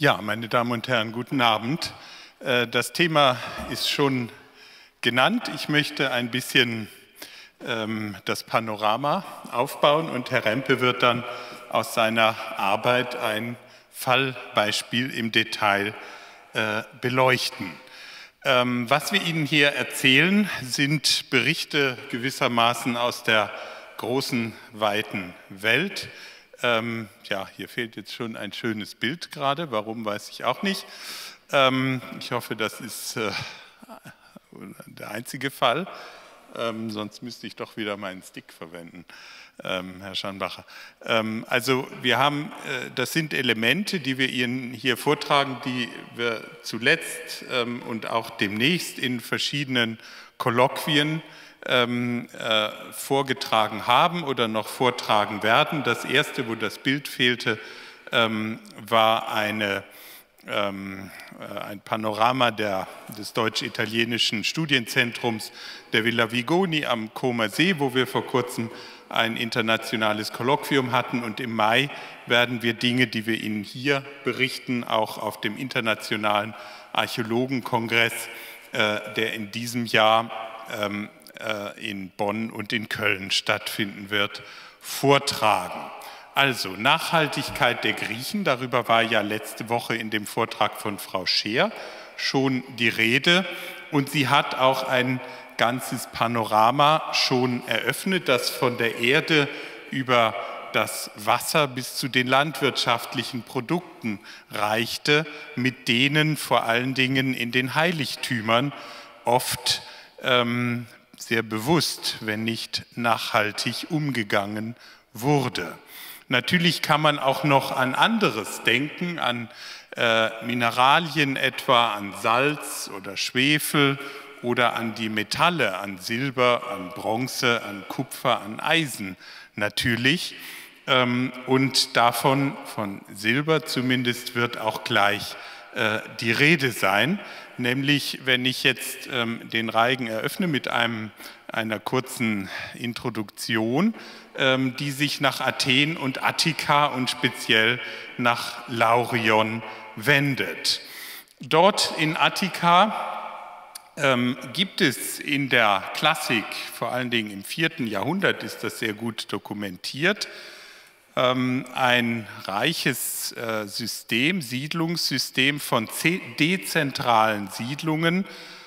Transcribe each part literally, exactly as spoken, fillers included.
Ja, meine Damen und Herren, guten Abend. Das Thema ist schon genannt. Ich möchte ein bisschen das Panorama aufbauen und Herr Rempe wird dann aus seiner Arbeit ein Fallbeispiel im Detail beleuchten. Was wir Ihnen hier erzählen, sind Berichte gewissermaßen aus der großen, weiten Welt. Ähm, ja, hier fehlt jetzt schon ein schönes Bild gerade, warum weiß ich auch nicht. Ähm, ich hoffe, das ist äh, der einzige Fall, ähm, sonst müsste ich doch wieder meinen Stick verwenden, ähm, Herr Schanbacher. Ähm, also wir haben, äh, das sind Elemente, die wir Ihnen hier vortragen, die wir zuletzt ähm, und auch demnächst in verschiedenen Kolloquien Ähm, äh, vorgetragen haben oder noch vortragen werden. Das erste, wo das Bild fehlte, ähm, war eine, ähm, äh, ein Panorama der, des deutsch-italienischen Studienzentrums der Villa Vigoni am Comer See, wo wir vor kurzem ein internationales Kolloquium hatten. Und im Mai werden wir Dinge, die wir Ihnen hier berichten, auch auf dem Internationalen Archäologenkongress, äh, der in diesem Jahr ähm, in Bonn und in Köln stattfinden wird, vortragen. Also Nachhaltigkeit der Griechen, darüber war ja letzte Woche in dem Vortrag von Frau Scheer schon die Rede und sie hat auch ein ganzes Panorama schon eröffnet, das von der Erde über das Wasser bis zu den landwirtschaftlichen Produkten reichte, mit denen vor allen Dingen in den Heiligtümern oft ähm, sehr bewusst, wenn nicht nachhaltig umgegangen wurde. Natürlich kann man auch noch an anderes denken, an äh, Mineralien etwa, an Salz oder Schwefel oder an die Metalle, an Silber, an Bronze, an Kupfer, an Eisen natürlich. Ähm, und davon, von Silber zumindest, wird auch gleich äh, die Rede sein. Nämlich, wenn ich jetzt ähm, den Reigen eröffne mit einem, einer kurzen Introduktion, ähm, die sich nach Athen und Attika und speziell nach Laurion wendet. Dort in Attika ähm, gibt es in der Klassik, vor allen Dingen im vierten Jahrhundert ist das sehr gut dokumentiert, ein reiches System, Siedlungssystem von dezentralen Siedlungen,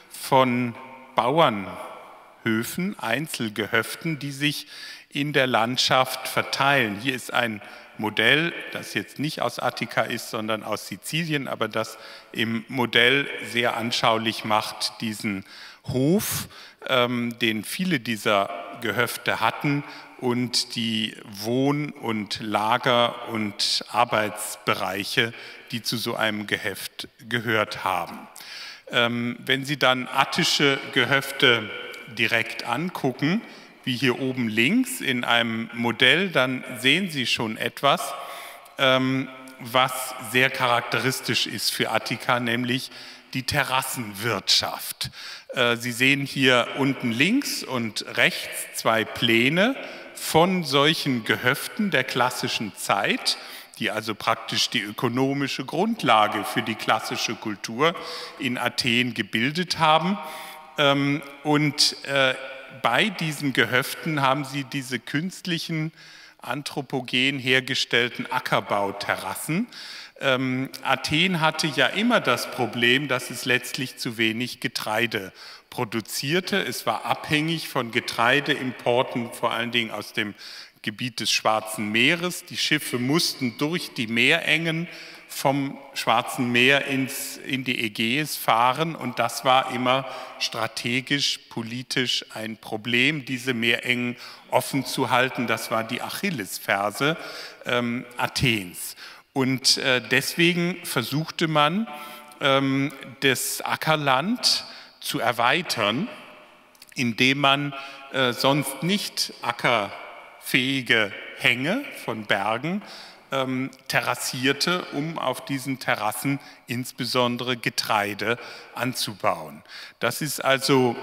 von Bauernhöfen, Einzelgehöften, die sich in der Landschaft verteilen. Hier ist ein Modell, das jetzt nicht aus Attika ist, sondern aus Sizilien, aber das im Modell sehr anschaulich macht, diesen Hof, den viele dieser Gehöfte hatten, und die Wohn- und Lager- und Arbeitsbereiche, die zu so einem Gehöft gehört haben. Ähm, wenn Sie dann attische Gehöfte direkt angucken, wie hier oben links in einem Modell, dann sehen Sie schon etwas, ähm, was sehr charakteristisch ist für Attika, nämlich die Terrassenwirtschaft. Äh, Sie sehen hier unten links und rechts zwei Pläne von solchen Gehöften der klassischen Zeit, die also praktisch die ökonomische Grundlage für die klassische Kultur in Athen gebildet haben. Und bei diesen Gehöften haben sie diese künstlichen, anthropogen hergestellten Ackerbauterrassen. Athen hatte ja immer das Problem, dass es letztlich zu wenig Getreide produzierte. Es war abhängig von Getreideimporten, vor allen Dingen aus dem Gebiet des Schwarzen Meeres. Die Schiffe mussten durch die Meerengen vom Schwarzen Meer ins, in die Ägäis fahren und das war immer strategisch, politisch ein Problem, diese Meerengen offen zu halten. Das war die Achillesferse ähm, Athens. Und äh, deswegen versuchte man, ähm, das Ackerland zu erweitern, indem man äh, sonst nicht ackerfähige Hänge von Bergen ähm, terrassierte, um auf diesen Terrassen insbesondere Getreide anzubauen. Das ist also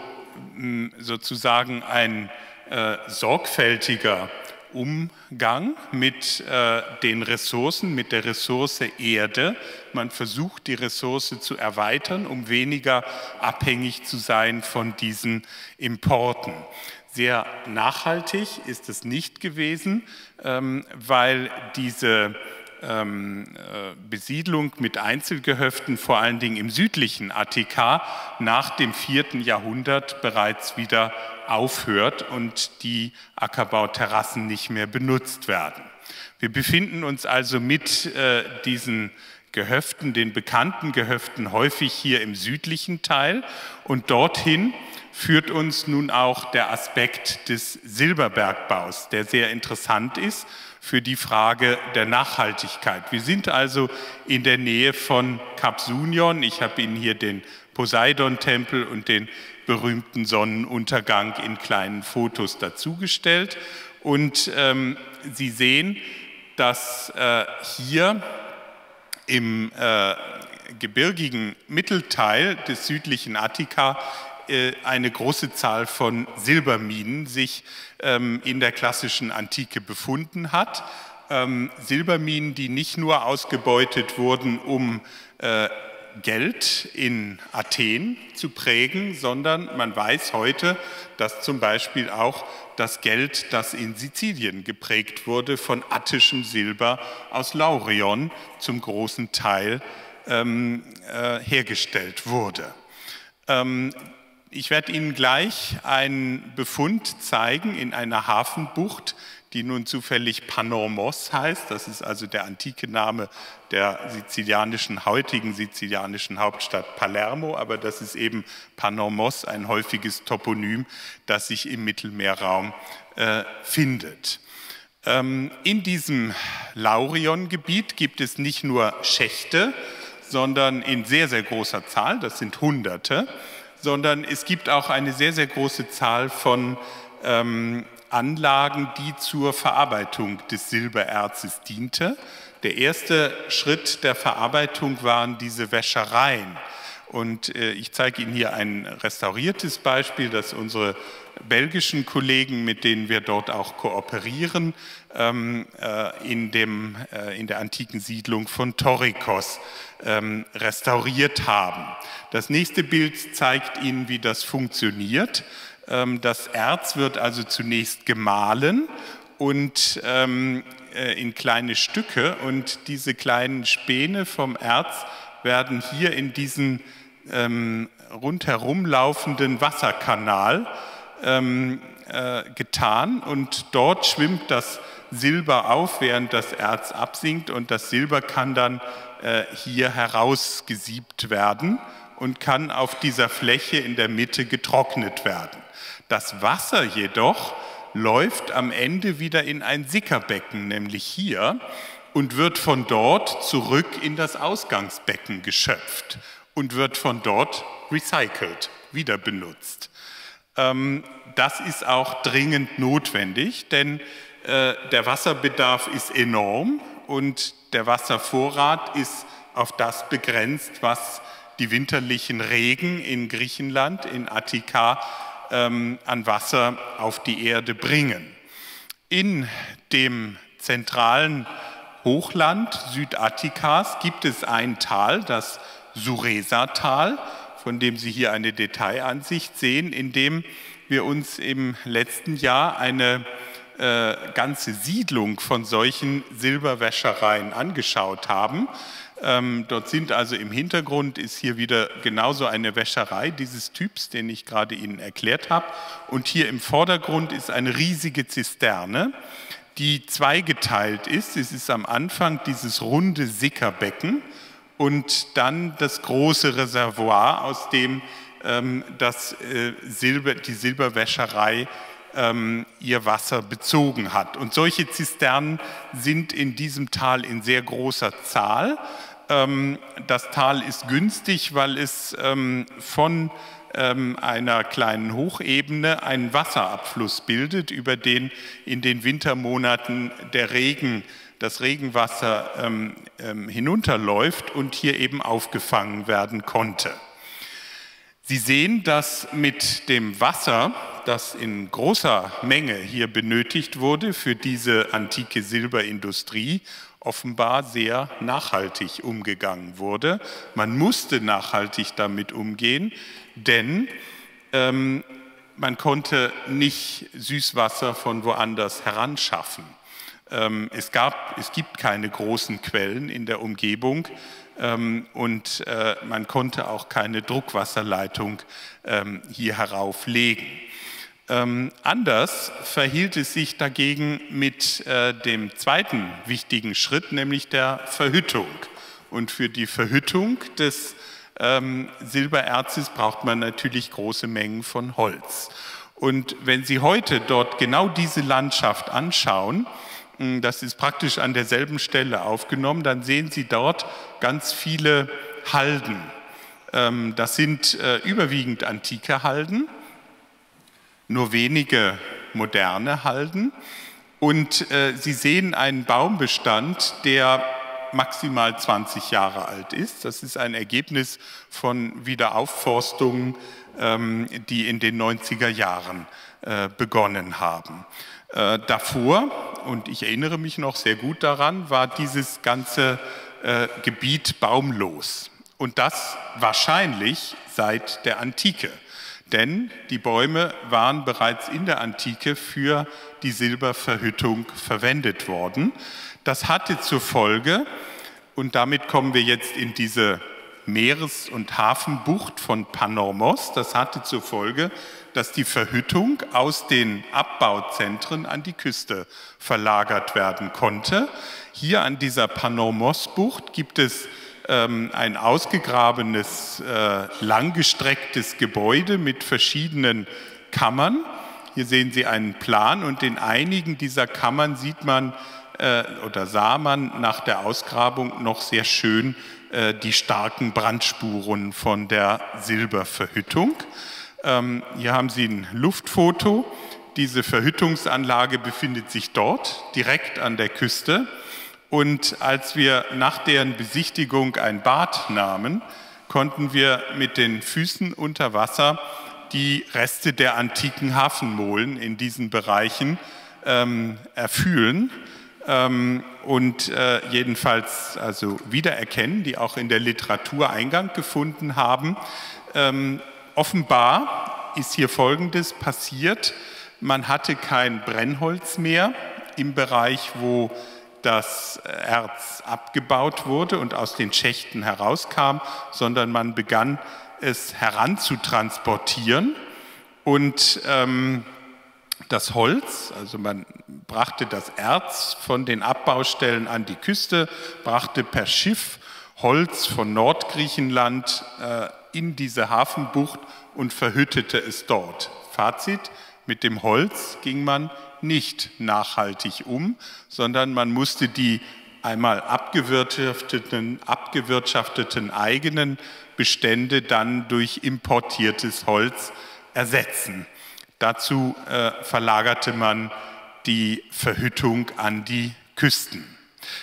mh, sozusagen ein äh, sorgfältiger Umgang mit äh, den Ressourcen, mit der Ressource Erde. Man versucht, die Ressource zu erweitern, um weniger abhängig zu sein von diesen Importen. Sehr nachhaltig ist es nicht gewesen, ähm, weil diese ähm, äh, Besiedlung mit Einzelgehöften vor allen Dingen im südlichen Attika nach dem vierten Jahrhundert bereits wieder aufhört und die Ackerbauterrassen nicht mehr benutzt werden. Wir befinden uns also mit äh, diesen Gehöften, den bekannten Gehöften, häufig hier im südlichen Teil, und dorthin führt uns nun auch der Aspekt des Silberbergbaus, der sehr interessant ist für die Frage der Nachhaltigkeit. Wir sind also in der Nähe von Kap Sunion. Ich habe Ihnen hier den Poseidon-Tempel und den berühmten Sonnenuntergang in kleinen Fotos dazugestellt. Und ähm, Sie sehen, dass äh, hier im äh, gebirgigen Mittelteil des südlichen Attika äh, eine große Zahl von Silberminen sich ähm, in der klassischen Antike befunden hat. Ähm, Silberminen, die nicht nur ausgebeutet wurden, um äh, Geld in Athen zu prägen, sondern man weiß heute, dass zum Beispiel auch das Geld, das in Sizilien geprägt wurde, von attischem Silber aus Laurion zum großen Teil ähm, äh, hergestellt wurde. Ähm, ich werde Ihnen gleich einen Befund zeigen in einer Hafenbucht, die nun zufällig Panormos heißt. Das ist also der antike Name der sizilianischen, heutigen sizilianischen Hauptstadt Palermo, aber das ist eben Panormos, ein häufiges Toponym, das sich im Mittelmeerraum äh, findet. Ähm, in diesem Laurion-Gebiet gibt es nicht nur Schächte, sondern in sehr, sehr großer Zahl, das sind Hunderte, sondern es gibt auch eine sehr, sehr große Zahl von ähm, Anlagen, die zur Verarbeitung des Silbererzes diente. Der erste Schritt der Verarbeitung waren diese Wäschereien. Und äh, ich zeige Ihnen hier ein restauriertes Beispiel, das unsere belgischen Kollegen, mit denen wir dort auch kooperieren, ähm, äh, in, dem, äh, in der antiken Siedlung von Torikos ähm, restauriert haben. Das nächste Bild zeigt Ihnen, wie das funktioniert. Das Erz wird also zunächst gemahlen und ähm, in kleine Stücke, und diese kleinen Späne vom Erz werden hier in diesen ähm, rundherum laufenden Wasserkanal ähm, äh, getan, und dort schwimmt das Silber auf, während das Erz absinkt, und das Silber kann dann äh, hier herausgesiebt werden und kann auf dieser Fläche in der Mitte getrocknet werden. Das Wasser jedoch läuft am Ende wieder in ein Sickerbecken, nämlich hier, und wird von dort zurück in das Ausgangsbecken geschöpft und wird von dort recycelt, wieder benutzt. Das ist auch dringend notwendig, denn der Wasserbedarf ist enorm und der Wasservorrat ist auf das begrenzt, was die winterlichen Regen in Griechenland, in Attika, an Wasser auf die Erde bringen. In dem zentralen Hochland Südattikas gibt es ein Tal, das Suresatal, von dem Sie hier eine Detailansicht sehen, in dem wir uns im letzten Jahr eine äh, ganze Siedlung von solchen Silberwäschereien angeschaut haben. Ähm, dort sind also im Hintergrund, ist hier wieder genauso eine Wäscherei dieses Typs, den ich gerade Ihnen erklärt habe. Und hier im Vordergrund ist eine riesige Zisterne, die zweigeteilt ist. Es ist am Anfang dieses runde Sickerbecken und dann das große Reservoir, aus dem ähm, das, äh, Silber, die Silberwäscherei ähm, ihr Wasser bezogen hat. Und solche Zisternen sind in diesem Tal in sehr großer Zahl. Das Tal ist günstig, weil es von einer kleinen Hochebene einen Wasserabfluss bildet, über den in den Wintermonaten der Regen, das Regenwasser hinunterläuft und hier eben aufgefangen werden konnte. Sie sehen, dass mit dem Wasser, das in großer Menge hier benötigt wurde für diese antike Silberindustrie, offenbar sehr nachhaltig umgegangen wurde. Man musste nachhaltig damit umgehen, denn ähm, man konnte nicht Süßwasser von woanders heranschaffen. Ähm, es, gab, es gibt keine großen Quellen in der Umgebung, ähm, und äh, man konnte auch keine Druckwasserleitung ähm, hier herauflegen. Ähm, anders verhielt es sich dagegen mit äh, dem zweiten wichtigen Schritt, nämlich der Verhüttung. Und für die Verhüttung des ähm, Silbererzes braucht man natürlich große Mengen von Holz. Und wenn Sie heute dort genau diese Landschaft anschauen, das ist praktisch an derselben Stelle aufgenommen, dann sehen Sie dort ganz viele Halden. Ähm, das sind äh, überwiegend antike Halden, nur wenige moderne Halden, und äh, Sie sehen einen Baumbestand, der maximal zwanzig Jahre alt ist. Das ist ein Ergebnis von Wiederaufforstungen, ähm, die in den neunziger Jahren äh, begonnen haben. Äh, davor, und ich erinnere mich noch sehr gut daran, war dieses ganze äh, Gebiet baumlos, und das wahrscheinlich seit der Antike. Denn die Bäume waren bereits in der Antike für die Silberverhüttung verwendet worden. Das hatte zur Folge, und damit kommen wir jetzt in diese Meeres- und Hafenbucht von Panormos, das hatte zur Folge, dass die Verhüttung aus den Abbauzentren an die Küste verlagert werden konnte. Hier an dieser Panormos-Bucht gibt es ein ausgegrabenes, langgestrecktes Gebäude mit verschiedenen Kammern. Hier sehen Sie einen Plan, und in einigen dieser Kammern sieht man oder sah man nach der Ausgrabung noch sehr schön die starken Brandspuren von der Silberverhüttung. Hier haben Sie ein Luftfoto. Diese Verhüttungsanlage befindet sich dort, direkt an der Küste. Und als wir nach deren Besichtigung ein Bad nahmen, konnten wir mit den Füßen unter Wasser die Reste der antiken Hafenmolen in diesen Bereichen ähm, erfühlen ähm, und äh, jedenfalls also wiedererkennen, die auch in der Literatur Eingang gefunden haben. Ähm, offenbar ist hier Folgendes passiert: Man hatte kein Brennholz mehr im Bereich, wo das Erz abgebaut wurde und aus den Schächten herauskam, sondern man begann, es heranzutransportieren, und ähm, das Holz, also man brachte das Erz von den Abbaustellen an die Küste, brachte per Schiff Holz von Nordgriechenland äh, in diese Hafenbucht und verhüttete es dort. Fazit: Mit dem Holz ging man nicht nachhaltig um, sondern man musste die einmal abgewirtschafteten, abgewirtschafteten eigenen Bestände dann durch importiertes Holz ersetzen. Dazu äh, verlagerte man die Verhüttung an die Küsten.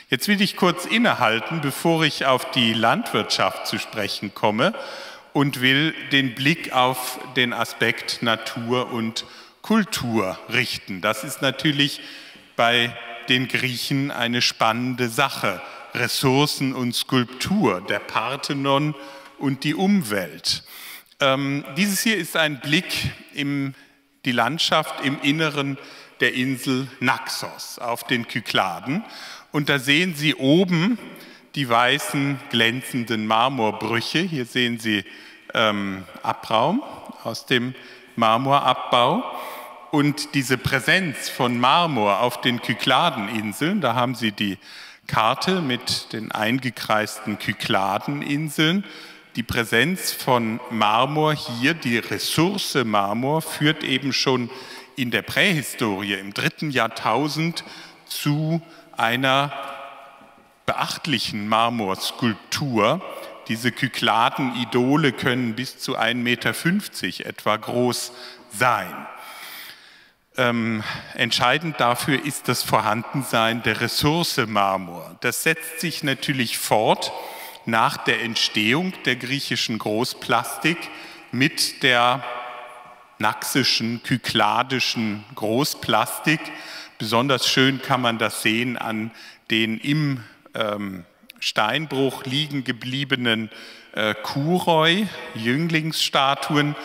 Jetzt will ich kurz innehalten, bevor ich auf die Landwirtschaft zu sprechen komme, und will den Blick auf den Aspekt Natur und Kultur richten. Das ist natürlich bei den Griechen eine spannende Sache. Ressourcen und Skulptur, der Parthenon und die Umwelt. Ähm, dieses hier ist ein Blick in die Landschaft im Inneren der Insel Naxos auf den Kykladen. Und da sehen Sie oben die weißen glänzenden Marmorbrüche. Hier sehen Sie ähm, Abraum aus dem Marmorabbau. Und diese Präsenz von Marmor auf den Kykladeninseln, da haben Sie die Karte mit den eingekreisten Kykladeninseln, die Präsenz von Marmor hier, die Ressource Marmor, führt eben schon in der Prähistorie, im dritten Jahrtausend, zu einer beachtlichen Marmorskulptur. Diese Kykladen-Idole können bis zu ein Meter fünfzig etwa groß sein. Ähm, entscheidend dafür ist das Vorhandensein der Ressource Marmor. Das setzt sich natürlich fort nach der Entstehung der griechischen Großplastik mit der naxischen, kykladischen Großplastik. Besonders schön kann man das sehen an den im ähm, Steinbruch liegen gebliebenen äh, Kuroi, Jünglingsstatuen.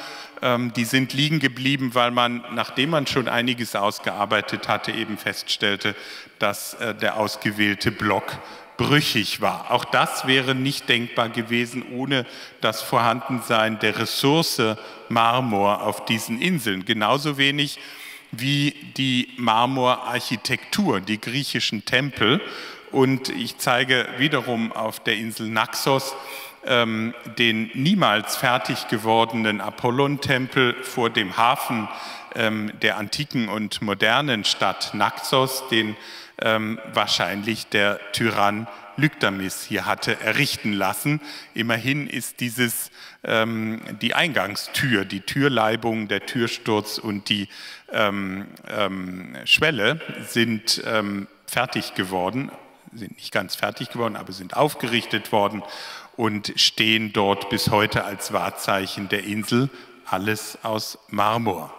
Ähm, die sind liegen geblieben, weil man, nachdem man schon einiges ausgearbeitet hatte, eben feststellte, dass äh, der ausgewählte Block brüchig war. Auch das wäre nicht denkbar gewesen ohne das Vorhandensein der Ressource Marmor auf diesen Inseln. Genauso wenig wie die Marmorarchitektur, die griechischen Tempel. Und ich zeige wiederum auf der Insel Naxos ähm, den niemals fertig gewordenen Apollontempel vor dem Hafen ähm, der antiken und modernen Stadt Naxos, den ähm, wahrscheinlich der Tyrann Lykdamis hier hatte errichten lassen. Immerhin ist dieses ähm, die Eingangstür, die Türleibung, der Türsturz und die ähm, ähm, Schwelle sind ähm, fertig geworden, sind nicht ganz fertig geworden, aber sind aufgerichtet worden und stehen dort bis heute als Wahrzeichen der Insel, alles aus Marmor.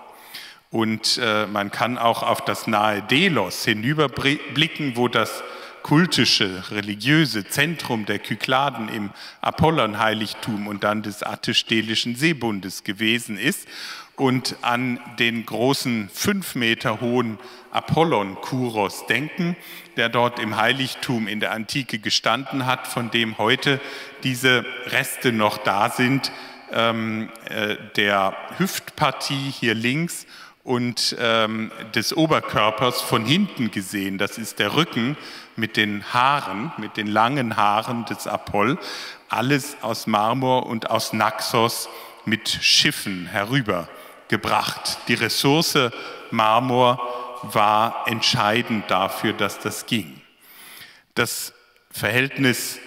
Und äh, man kann auch auf das nahe Delos hinüberblicken, wo das kultische, religiöse Zentrum der Kykladen im Apollon-Heiligtum und dann des attisch-delischen Seebundes gewesen ist. Und an den großen fünf Meter hohen Apollon-Kuros denken, der dort im Heiligtum in der Antike gestanden hat, von dem heute diese Reste noch da sind, ähm, äh, der Hüftpartie hier links und ähm, des Oberkörpers von hinten gesehen. Das ist der Rücken mit den Haaren, mit den langen Haaren des Apoll, alles aus Marmor und aus Naxos mit Schiffen herübergebracht. Die Ressource Marmor war entscheidend dafür, dass das ging. Das Verhältnis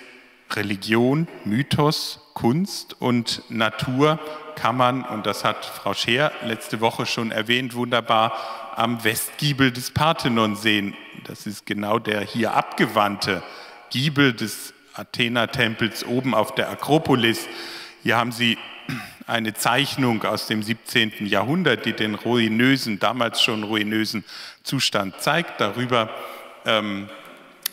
Religion, Mythos, Kunst und Natur kann man, und das hat Frau Scheer letzte Woche schon erwähnt, wunderbar am Westgiebel des Parthenon sehen. Das ist genau der hier abgewandte Giebel des Athena-Tempels oben auf der Akropolis. Hier haben Sie eine Zeichnung aus dem siebzehnten Jahrhundert, die den ruinösen, damals schon ruinösen Zustand zeigt. Darüber ähm,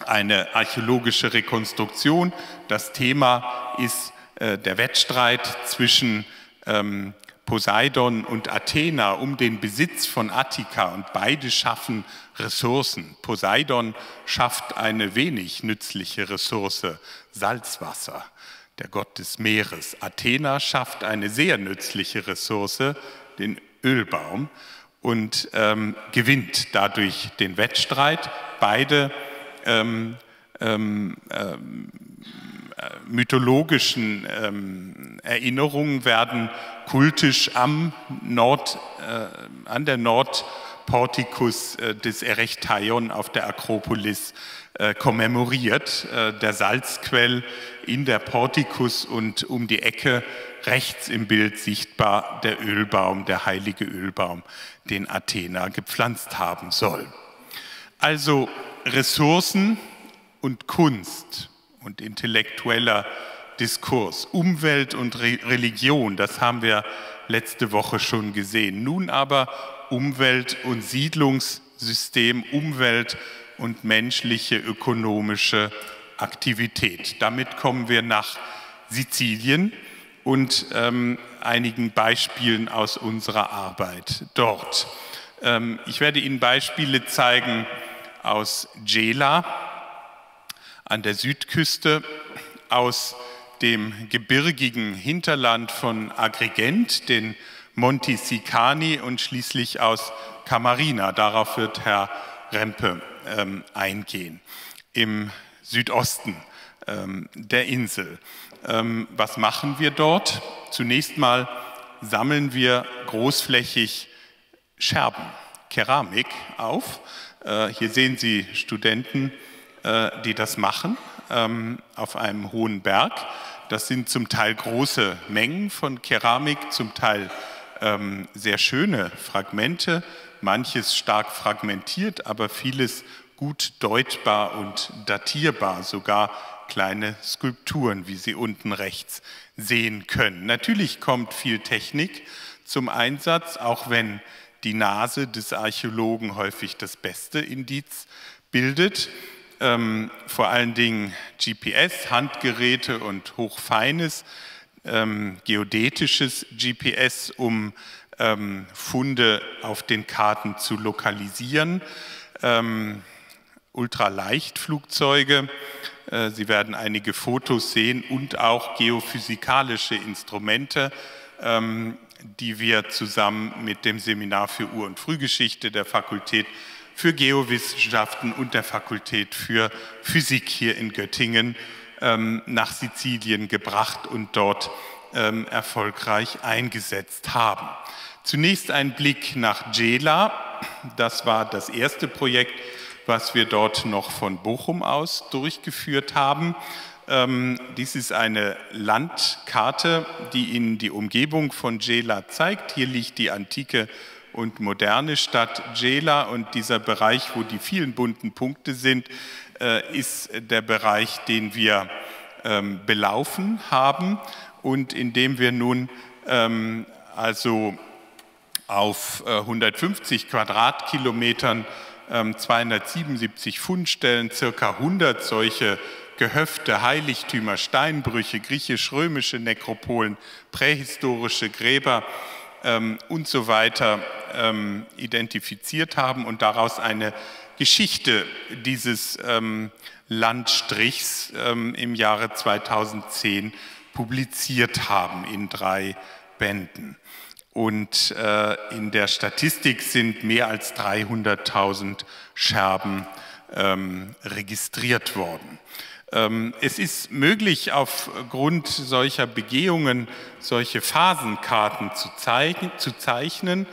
eine archäologische Rekonstruktion. Das Thema ist äh, der Wettstreit zwischen ähm, Poseidon und Athena um den Besitz von Attika, und beide schaffen Ressourcen. Poseidon schafft eine wenig nützliche Ressource, Salzwasser, der Gott des Meeres. Athena schafft eine sehr nützliche Ressource, den Ölbaum, und ähm, gewinnt dadurch den Wettstreit. Beide ähm, ähm, ähm, mythologischen ähm, Erinnerungen werden kultisch am Nord, äh, an der Nordportikus äh, des Erechtheion auf der Akropolis äh, kommemoriert. Äh, der Salzquell in der Portikus und um die Ecke rechts im Bild sichtbar der Ölbaum, der heilige Ölbaum, den Athena gepflanzt haben soll. Also Ressourcen und Kunst und intellektueller Diskurs, Umwelt und Re- Religion, das haben wir letzte Woche schon gesehen. Nun aber Umwelt und Siedlungssystem, Umwelt und menschliche ökonomische Aktivität. Damit kommen wir nach Sizilien und ähm, einigen Beispielen aus unserer Arbeit dort. Ähm, ich werde Ihnen Beispiele zeigen aus Gela an der Südküste, aus dem gebirgigen Hinterland von Agrigent, den Monti Sicani, und schließlich aus Kamarina. Darauf wird Herr Rempe ähm, eingehen, im Südosten ähm, der Insel. Ähm, was machen wir dort? Zunächst mal sammeln wir großflächig Scherben, Keramik auf. Äh, hier sehen Sie Studenten, die das machen, auf einem hohen Berg. Das sind zum Teil große Mengen von Keramik, zum Teil sehr schöne Fragmente, manches stark fragmentiert, aber vieles gut deutbar und datierbar, sogar kleine Skulpturen, wie Sie unten rechts sehen können. Natürlich kommt viel Technik zum Einsatz, auch wenn die Nase des Archäologen häufig das beste Indiz bildet. Ähm, vor allen Dingen G P S, Handgeräte und hochfeines ähm, geodätisches G P S, um ähm, Funde auf den Karten zu lokalisieren. Ähm, Ultraleichtflugzeuge, äh, Sie werden einige Fotos sehen, und auch geophysikalische Instrumente, ähm, die wir zusammen mit dem Seminar für Ur- und Frühgeschichte der Fakultät für Geowissenschaften und der Fakultät für Physik hier in Göttingen ähm, nach Sizilien gebracht und dort ähm, erfolgreich eingesetzt haben. Zunächst ein Blick nach Gela. Das war das erste Projekt, was wir dort noch von Bochum aus durchgeführt haben. Ähm, dies ist eine Landkarte, die Ihnen die Umgebung von Gela zeigt. Hier liegt die antike und moderne Stadt Gela, und dieser Bereich, wo die vielen bunten Punkte sind, äh, ist der Bereich, den wir ähm, belaufen haben und indem wir nun ähm, also auf äh, hundertfünfzig Quadratkilometern ähm, zweihundertsiebenundsiebzig Fundstellen, circa hundert solche Gehöfte, Heiligtümer, Steinbrüche, griechisch-römische Nekropolen, prähistorische Gräber ähm, und so weiter ähm, identifiziert haben und daraus eine Geschichte dieses ähm, Landstrichs ähm, im Jahre zweitausendzehn publiziert haben in drei Bänden. Und äh, in der Statistik sind mehr als dreihunderttausend Scherben ähm, registriert worden. Es ist möglich, aufgrund solcher Begehungen solche Phasenkarten zu zeichnen.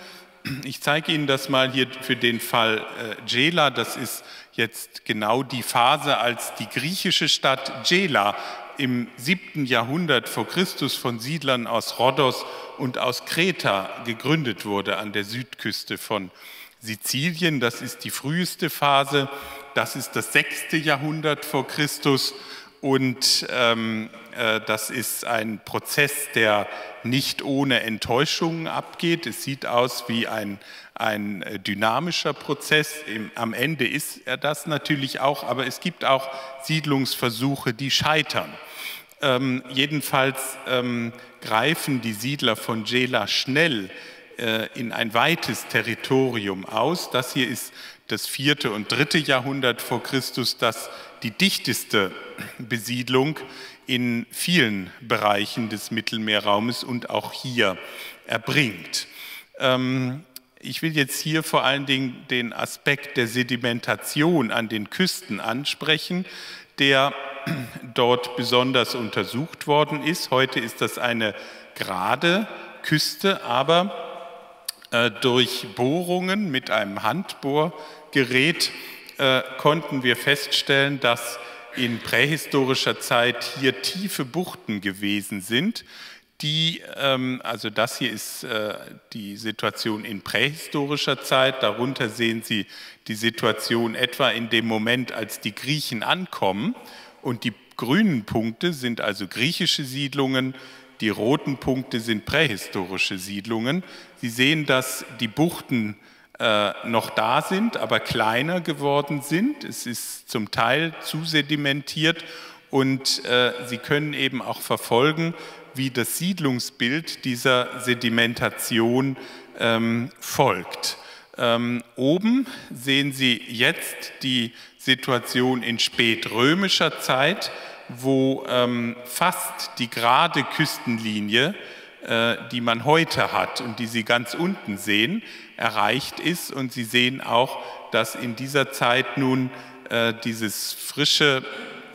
Ich zeige Ihnen das mal hier für den Fall Gela. Das ist jetzt genau die Phase, als die griechische Stadt Gela im siebten Jahrhundert vor Christus von Siedlern aus Rhodos und aus Kreta gegründet wurde an der Südküste von Sizilien. Das ist die früheste Phase. Das ist das sechste Jahrhundert vor Christus, und ähm, äh, das ist ein Prozess, der nicht ohne Enttäuschungen abgeht. Es sieht aus wie ein, ein dynamischer Prozess. Im, am Ende ist er das natürlich auch, aber es gibt auch Siedlungsversuche, die scheitern. Ähm, jedenfalls ähm, greifen die Siedler von Gela schnell äh, in ein weites Territorium aus. Das hier ist das vierte und dritte Jahrhundert vor Christus, das die dichteste Besiedlung in vielen Bereichen des Mittelmeerraumes und auch hier erbringt. Ähm, ich will jetzt hier vor allen Dingen den Aspekt der Sedimentation an den Küsten ansprechen, der dort besonders untersucht worden ist. Heute ist das eine gerade Küste, aber durch Bohrungen mit einem Handbohrgerät äh, konnten wir feststellen, dass in prähistorischer Zeit hier tiefe Buchten gewesen sind, die, ähm, also das hier ist äh, die Situation in prähistorischer Zeit, darunter sehen Sie die Situation etwa in dem Moment, als die Griechen ankommen, und die grünen Punkte sind also griechische Siedlungen, die roten Punkte sind prähistorische Siedlungen. Sie sehen, dass die Buchten äh, noch da sind, aber kleiner geworden sind. Es ist zum Teil zu sedimentiert, und äh, Sie können eben auch verfolgen, wie das Siedlungsbild dieser Sedimentation ähm, folgt. Ähm, oben sehen Sie jetzt die Situation in spätrömischer Zeit, wo ähm, fast die gerade Küstenlinie, äh, die man heute hat und die Sie ganz unten sehen, erreicht ist. Und Sie sehen auch, dass in dieser Zeit nun äh, dieses frische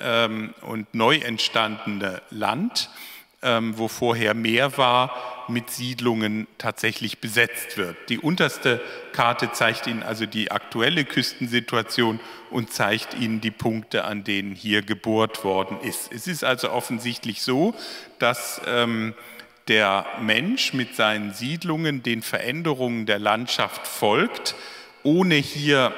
ähm, und neu entstandene Land, ähm, wo vorher Meer war, mit Siedlungen tatsächlich besetzt wird. Die unterste Karte zeigt Ihnen also die aktuelle Küstensituation und zeigt Ihnen die Punkte, an denen hier gebohrt worden ist. Es ist also offensichtlich so, dass ähm, der Mensch mit seinen Siedlungen den Veränderungen der Landschaft folgt, ohne hier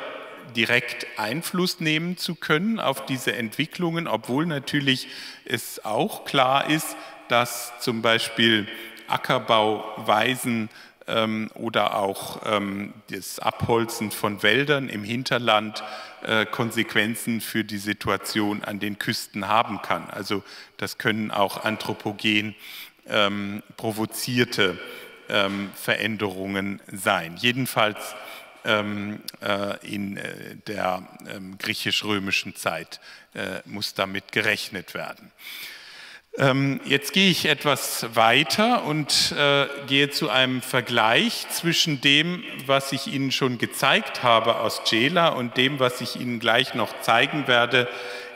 direkt Einfluss nehmen zu können auf diese Entwicklungen, obwohl natürlich es auch klar ist, dass zum Beispiel Ackerbauweisen ähm, oder auch ähm, das Abholzen von Wäldern im Hinterland äh, Konsequenzen für die Situation an den Küsten haben kann. Also das können auch anthropogen ähm, provozierte ähm, Veränderungen sein. Jedenfalls ähm, äh, in äh, der ähm, griechisch-römischen Zeit äh, muss damit gerechnet werden. Jetzt gehe ich etwas weiter und äh, gehe zu einem Vergleich zwischen dem, was ich Ihnen schon gezeigt habe aus Gela und dem, was ich Ihnen gleich noch zeigen werde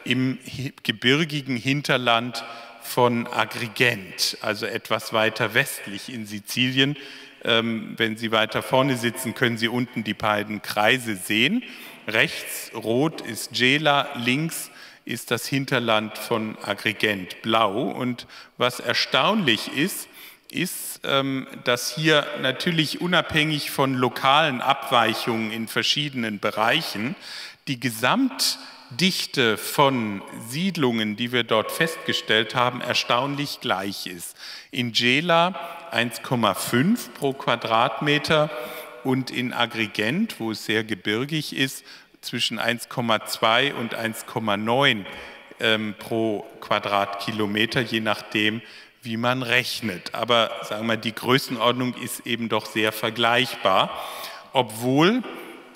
im gebirgigen Hinterland von Agrigent, also etwas weiter westlich in Sizilien. Ähm, wenn Sie weiter vorne sitzen, können Sie unten die beiden Kreise sehen. Rechts rot ist Gela, links ist das Hinterland von Agrigent blau. Und was erstaunlich ist, ist, dass hier natürlich unabhängig von lokalen Abweichungen in verschiedenen Bereichen die Gesamtdichte von Siedlungen, die wir dort festgestellt haben, erstaunlich gleich ist. In Gela eins Komma fünf pro Quadratmeter und in Agrigent, wo es sehr gebirgig ist, zwischen eins Komma zwei und eins Komma neun ähm, pro Quadratkilometer, je nachdem, wie man rechnet. Aber sagen wir mal, die Größenordnung ist eben doch sehr vergleichbar, obwohl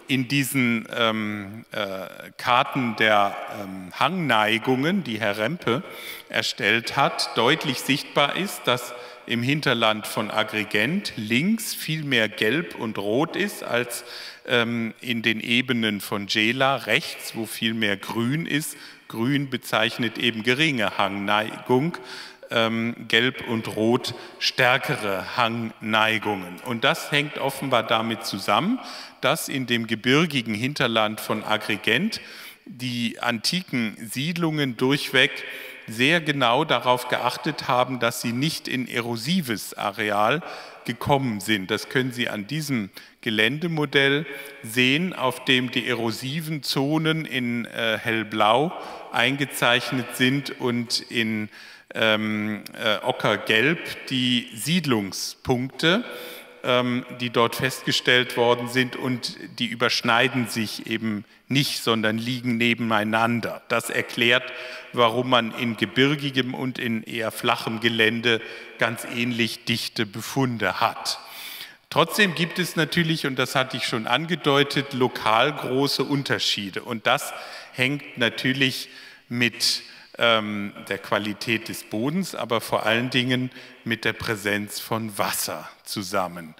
in diesen ähm, äh, Karten der ähm, Hangneigungen, die Herr Rempe erstellt hat, deutlich sichtbar ist, dass im Hinterland von Agrigent links viel mehr gelb und rot ist als ähm, in den Ebenen von Gela rechts, wo viel mehr grün ist. Grün bezeichnet eben geringe Hangneigung, ähm, gelb und rot stärkere Hangneigungen. Und das hängt offenbar damit zusammen, dass in dem gebirgigen Hinterland von Agrigent die antiken Siedlungen durchweg sehr genau darauf geachtet haben, dass sie nicht in erosives Areal gekommen sind. Das können Sie an diesem Geländemodell sehen, auf dem die erosiven Zonen in äh, hellblau eingezeichnet sind und in ähm, äh, ockergelb die Siedlungspunkte, ähm, die dort festgestellt worden sind, und die überschneiden sich eben nicht, sondern liegen nebeneinander. Das erklärt, warum man in gebirgigem und in eher flachem Gelände ganz ähnlich dichte Befunde hat. Trotzdem gibt es natürlich, und das hatte ich schon angedeutet, lokal große Unterschiede. Und das hängt natürlich mit ähm, der Qualität des Bodens, aber vor allen Dingen mit der Präsenz von Wasser zusammen.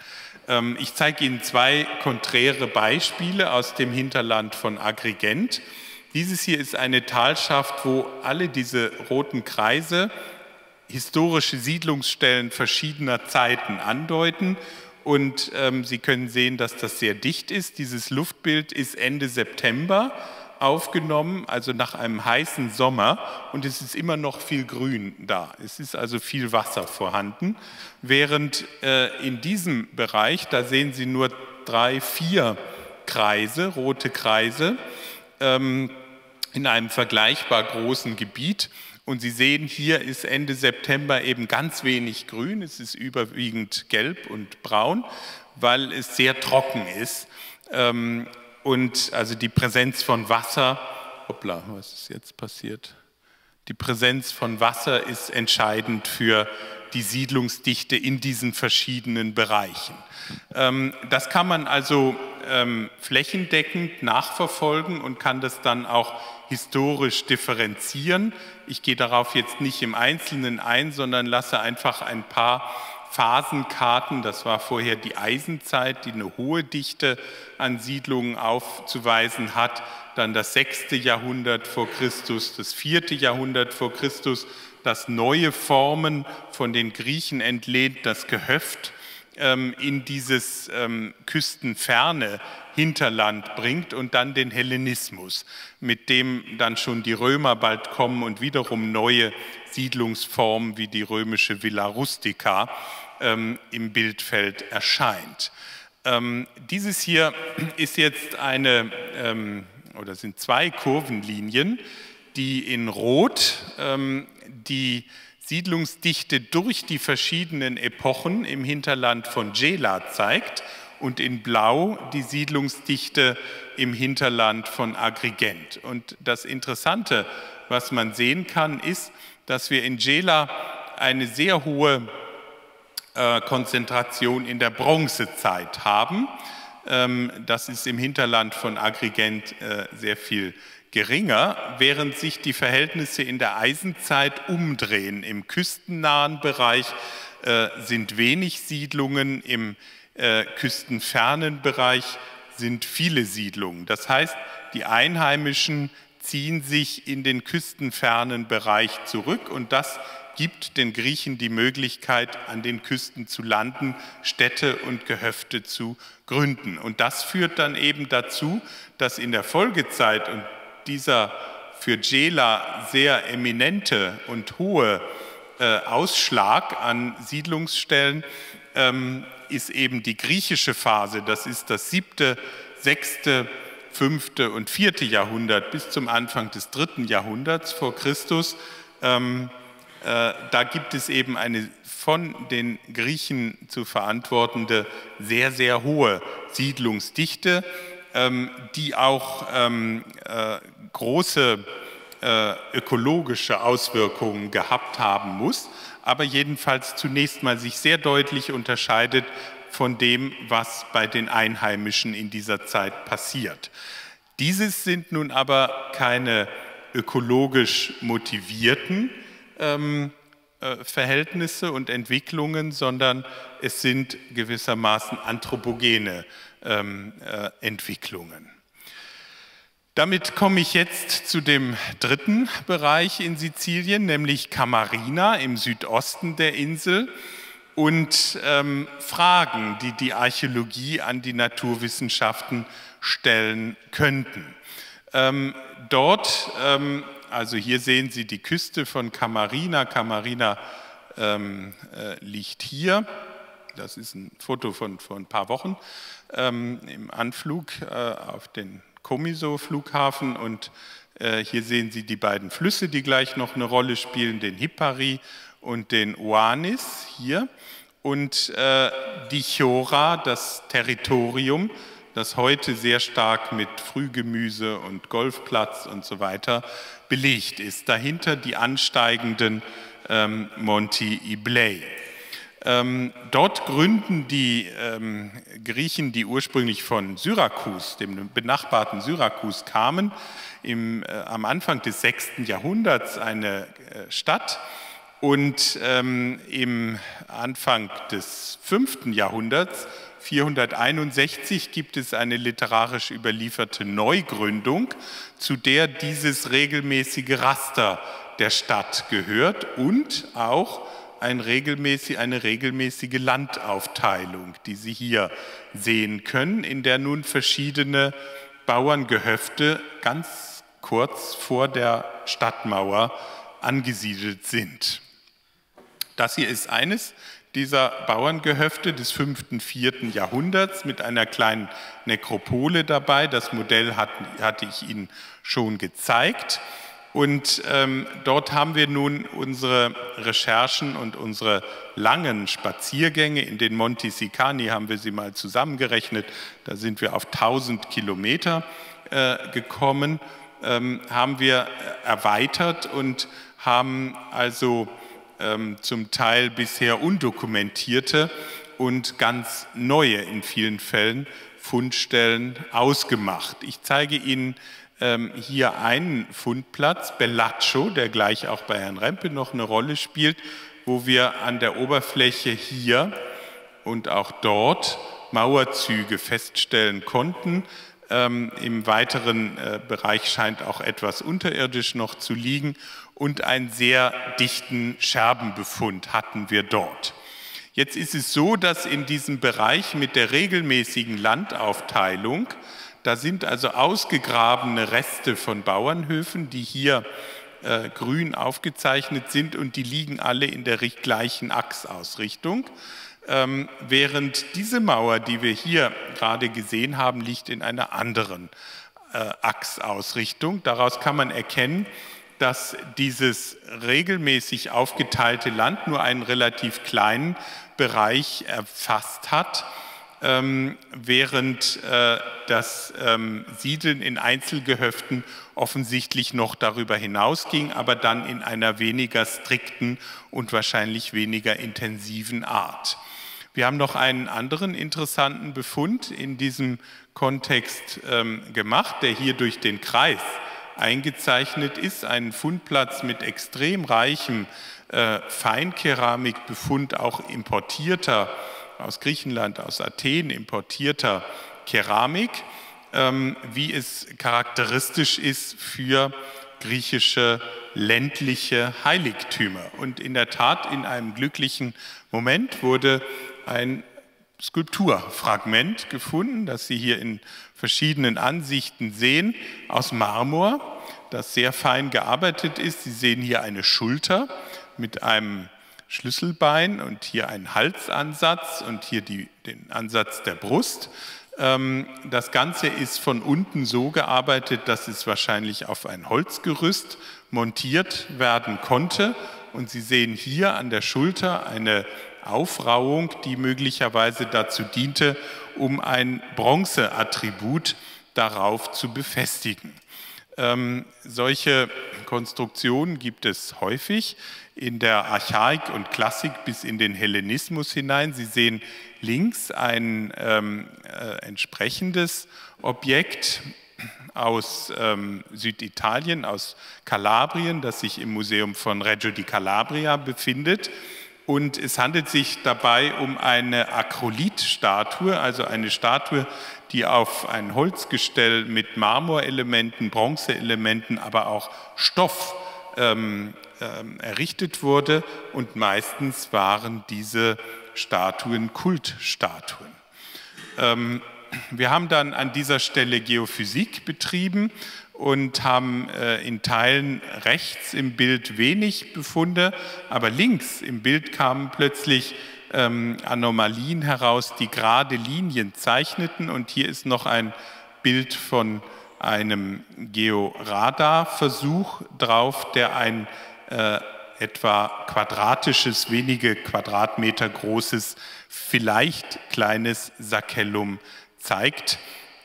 Ähm, ich zeige Ihnen zwei konträre Beispiele aus dem Hinterland von Agrigent. Dieses hier ist eine Talschaft, wo alle diese roten Kreise historische Siedlungsstellen verschiedener Zeiten andeuten. Und ähm, Sie können sehen, dass das sehr dicht ist. Dieses Luftbild ist Ende September aufgenommen, also nach einem heißen Sommer. Und es ist immer noch viel Grün da. Es ist also viel Wasser vorhanden. Während äh, in diesem Bereich, da sehen Sie nur drei, vier Kreise, rote Kreise, in einem vergleichbar großen Gebiet. Und Sie sehen, hier ist Ende September eben ganz wenig grün. Es ist überwiegend gelb und braun, weil es sehr trocken ist. Und also die Präsenz von Wasser, hoppla, was ist jetzt passiert? Die Präsenz von Wasser ist entscheidend für die Siedlungsdichte in diesen verschiedenen Bereichen. Das kann man also flächendeckend nachverfolgen und kann das dann auch historisch differenzieren. Ich gehe darauf jetzt nicht im Einzelnen ein, sondern lasse einfach ein paar Phasenkarten, das war vorher die Eisenzeit, die eine hohe Dichte an Siedlungen aufzuweisen hat, dann das sechste Jahrhundert vor Christus, das vierte Jahrhundert vor Christus, das neue Formen von den Griechen entlehnt, das Gehöft ähm, in dieses ähm, küstenferne Hinterland bringt, und dann den Hellenismus, mit dem dann schon die Römer bald kommen und wiederum neue Siedlungsformen wie die römische Villa Rustica ähm, im Bildfeld erscheint. Ähm, dieses hier ist jetzt eine, ähm, oder sind zwei Kurvenlinien, die in Rot ähm, die Siedlungsdichte durch die verschiedenen Epochen im Hinterland von Gela zeigt und in Blau die Siedlungsdichte im Hinterland von Agrigent. Und das Interessante, was man sehen kann, ist, dass wir in Gela eine sehr hohe äh, Konzentration in der Bronzezeit haben. Ähm, das ist im Hinterland von Agrigent äh, sehr viel geringer, während sich die Verhältnisse in der Eisenzeit umdrehen. Im küstennahen Bereich äh, sind wenig Siedlungen, im äh, küstenfernen Bereich sind viele Siedlungen. Das heißt, die Einheimischen ziehen sich in den küstenfernen Bereich zurück und das gibt den Griechen die Möglichkeit, an den Küsten zu landen, Städte und Gehöfte zu gründen. Und das führt dann eben dazu, dass in der Folgezeit und dieser für Gela sehr eminente und hohe äh, Ausschlag an Siedlungsstellen ähm, ist eben die griechische Phase. Das ist das siebte, sechste, fünfte und vierte Jahrhundert bis zum Anfang des dritten Jahrhunderts vor Christus. Ähm, äh, da gibt es eben eine von den Griechen zu verantwortende sehr, sehr hohe Siedlungsdichte, ähm, die auch ähm, äh, große äh, ökologische Auswirkungen gehabt haben muss, aber jedenfalls zunächst mal sich sehr deutlich unterscheidet von dem, was bei den Einheimischen in dieser Zeit passiert. Dieses sind nun aber keine ökologisch motivierten ähm, äh, Verhältnisse und Entwicklungen, sondern es sind gewissermaßen anthropogene ähm, äh, Entwicklungen. Damit komme ich jetzt zu dem dritten Bereich in Sizilien, nämlich Kamarina im Südosten der Insel. Und ähm, Fragen, die die Archäologie an die Naturwissenschaften stellen könnten. Ähm, dort, ähm, also hier sehen Sie die Küste von Kamarina. Kamarina ähm, äh, liegt hier. Das ist ein Foto von vor ein paar Wochen ähm, im Anflug äh, auf den Comiso-Flughafen. Und äh, hier sehen Sie die beiden Flüsse, die gleich noch eine Rolle spielen, den Hipparis und den Oanis hier und äh, die Chora, das Territorium, das heute sehr stark mit Frühgemüse und Golfplatz und so weiter belegt ist. Dahinter die ansteigenden ähm, Monti Iblei. Ähm, dort gründen die ähm, Griechen, die ursprünglich von Syrakus, dem benachbarten Syrakus, kamen, im, äh, am Anfang des sechsten Jahrhunderts eine äh, Stadt. Und ähm, im Anfang des fünften Jahrhunderts, vierhunderteinundsechzig, gibt es eine literarisch überlieferte Neugründung, zu der dieses regelmäßige Raster der Stadt gehört und auch ein regelmäßig, eine regelmäßige Landaufteilung, die Sie hier sehen können, in der nun verschiedene Bauerngehöfte ganz kurz vor der Stadtmauer angesiedelt sind. Das hier ist eines dieser Bauerngehöfte des fünften vierten Jahrhunderts mit einer kleinen Nekropole dabei. Das Modell hat, hatte ich Ihnen schon gezeigt. Und ähm, dort haben wir nun unsere Recherchen und unsere langen Spaziergänge. In den Monti Sicani haben wir sie mal zusammengerechnet. Da sind wir auf tausend Kilometer äh, gekommen, ähm, haben wir erweitert und haben also ähm, zum Teil bisher undokumentierte und ganz neue in vielen Fällen Fundstellen ausgemacht. Ich zeige Ihnen ähm, hier einen Fundplatz, Bellaccio, der gleich auch bei Herrn Rempe noch eine Rolle spielt, wo wir an der Oberfläche hier und auch dort Mauerzüge feststellen konnten. Ähm, im weiteren äh, Bereich scheint auch etwas unterirdisch noch zu liegen und einen sehr dichten Scherbenbefund hatten wir dort. Jetzt ist es so, dass in diesem Bereich mit der regelmäßigen Landaufteilung, da sind also ausgegrabene Reste von Bauernhöfen, die hier äh, grün aufgezeichnet sind und die liegen alle in der gleichen Achsausrichtung. Ähm, während diese Mauer, die wir hier gerade gesehen haben, liegt in einer anderen äh, Achsausrichtung. Daraus kann man erkennen, dass dieses regelmäßig aufgeteilte Land nur einen relativ kleinen Bereich erfasst hat, ähm, während äh, das ähm, Siedeln in Einzelgehöften offensichtlich noch darüber hinausging, aber dann in einer weniger strikten und wahrscheinlich weniger intensiven Art. Wir haben noch einen anderen interessanten Befund in diesem Kontext ähm, gemacht, der hier durch den Kreis eingezeichnet ist, einen Fundplatz mit extrem reichem äh, Feinkeramikbefund, auch importierter, aus Griechenland, aus Athen importierter Keramik, ähm, wie es charakteristisch ist für griechische ländliche Heiligtümer. Und in der Tat, in einem glücklichen Moment wurde ein Skulpturfragment gefunden, das Sie hier in verschiedenen Ansichten sehen, aus Marmor, das sehr fein gearbeitet ist. Sie sehen hier eine Schulter mit einem Schlüsselbein und hier einen Halsansatz und hier die, den Ansatz der Brust. Das Ganze ist von unten so gearbeitet, dass es wahrscheinlich auf ein Holzgerüst montiert werden konnte. Und Sie sehen hier an der Schulter eine Aufrauung, die möglicherweise dazu diente, um ein Bronzeattribut darauf zu befestigen. Ähm, solche Konstruktionen gibt es häufig in der Archaik und Klassik bis in den Hellenismus hinein. Sie sehen links ein ähm, äh, entsprechendes Objekt aus ähm, Süditalien, aus Kalabrien, das sich im Museum von Reggio di Calabria befindet. Und es handelt sich dabei um eine Akrolitstatue, also eine Statue, die auf ein Holzgestell mit Marmorelementen, Bronzeelementen, aber auch Stoff ähm, ähm, errichtet wurde. Und meistens waren diese Statuen Kultstatuen. Ähm, wir haben dann an dieser Stelle Geophysik betrieben und haben äh, in Teilen rechts im Bild wenig Befunde, aber links im Bild kamen plötzlich ähm, Anomalien heraus, die gerade Linien zeichneten. Und hier ist noch ein Bild von einem Georadarversuch drauf, der ein äh, etwa quadratisches, wenige Quadratmeter großes, vielleicht kleines Sakellum zeigt.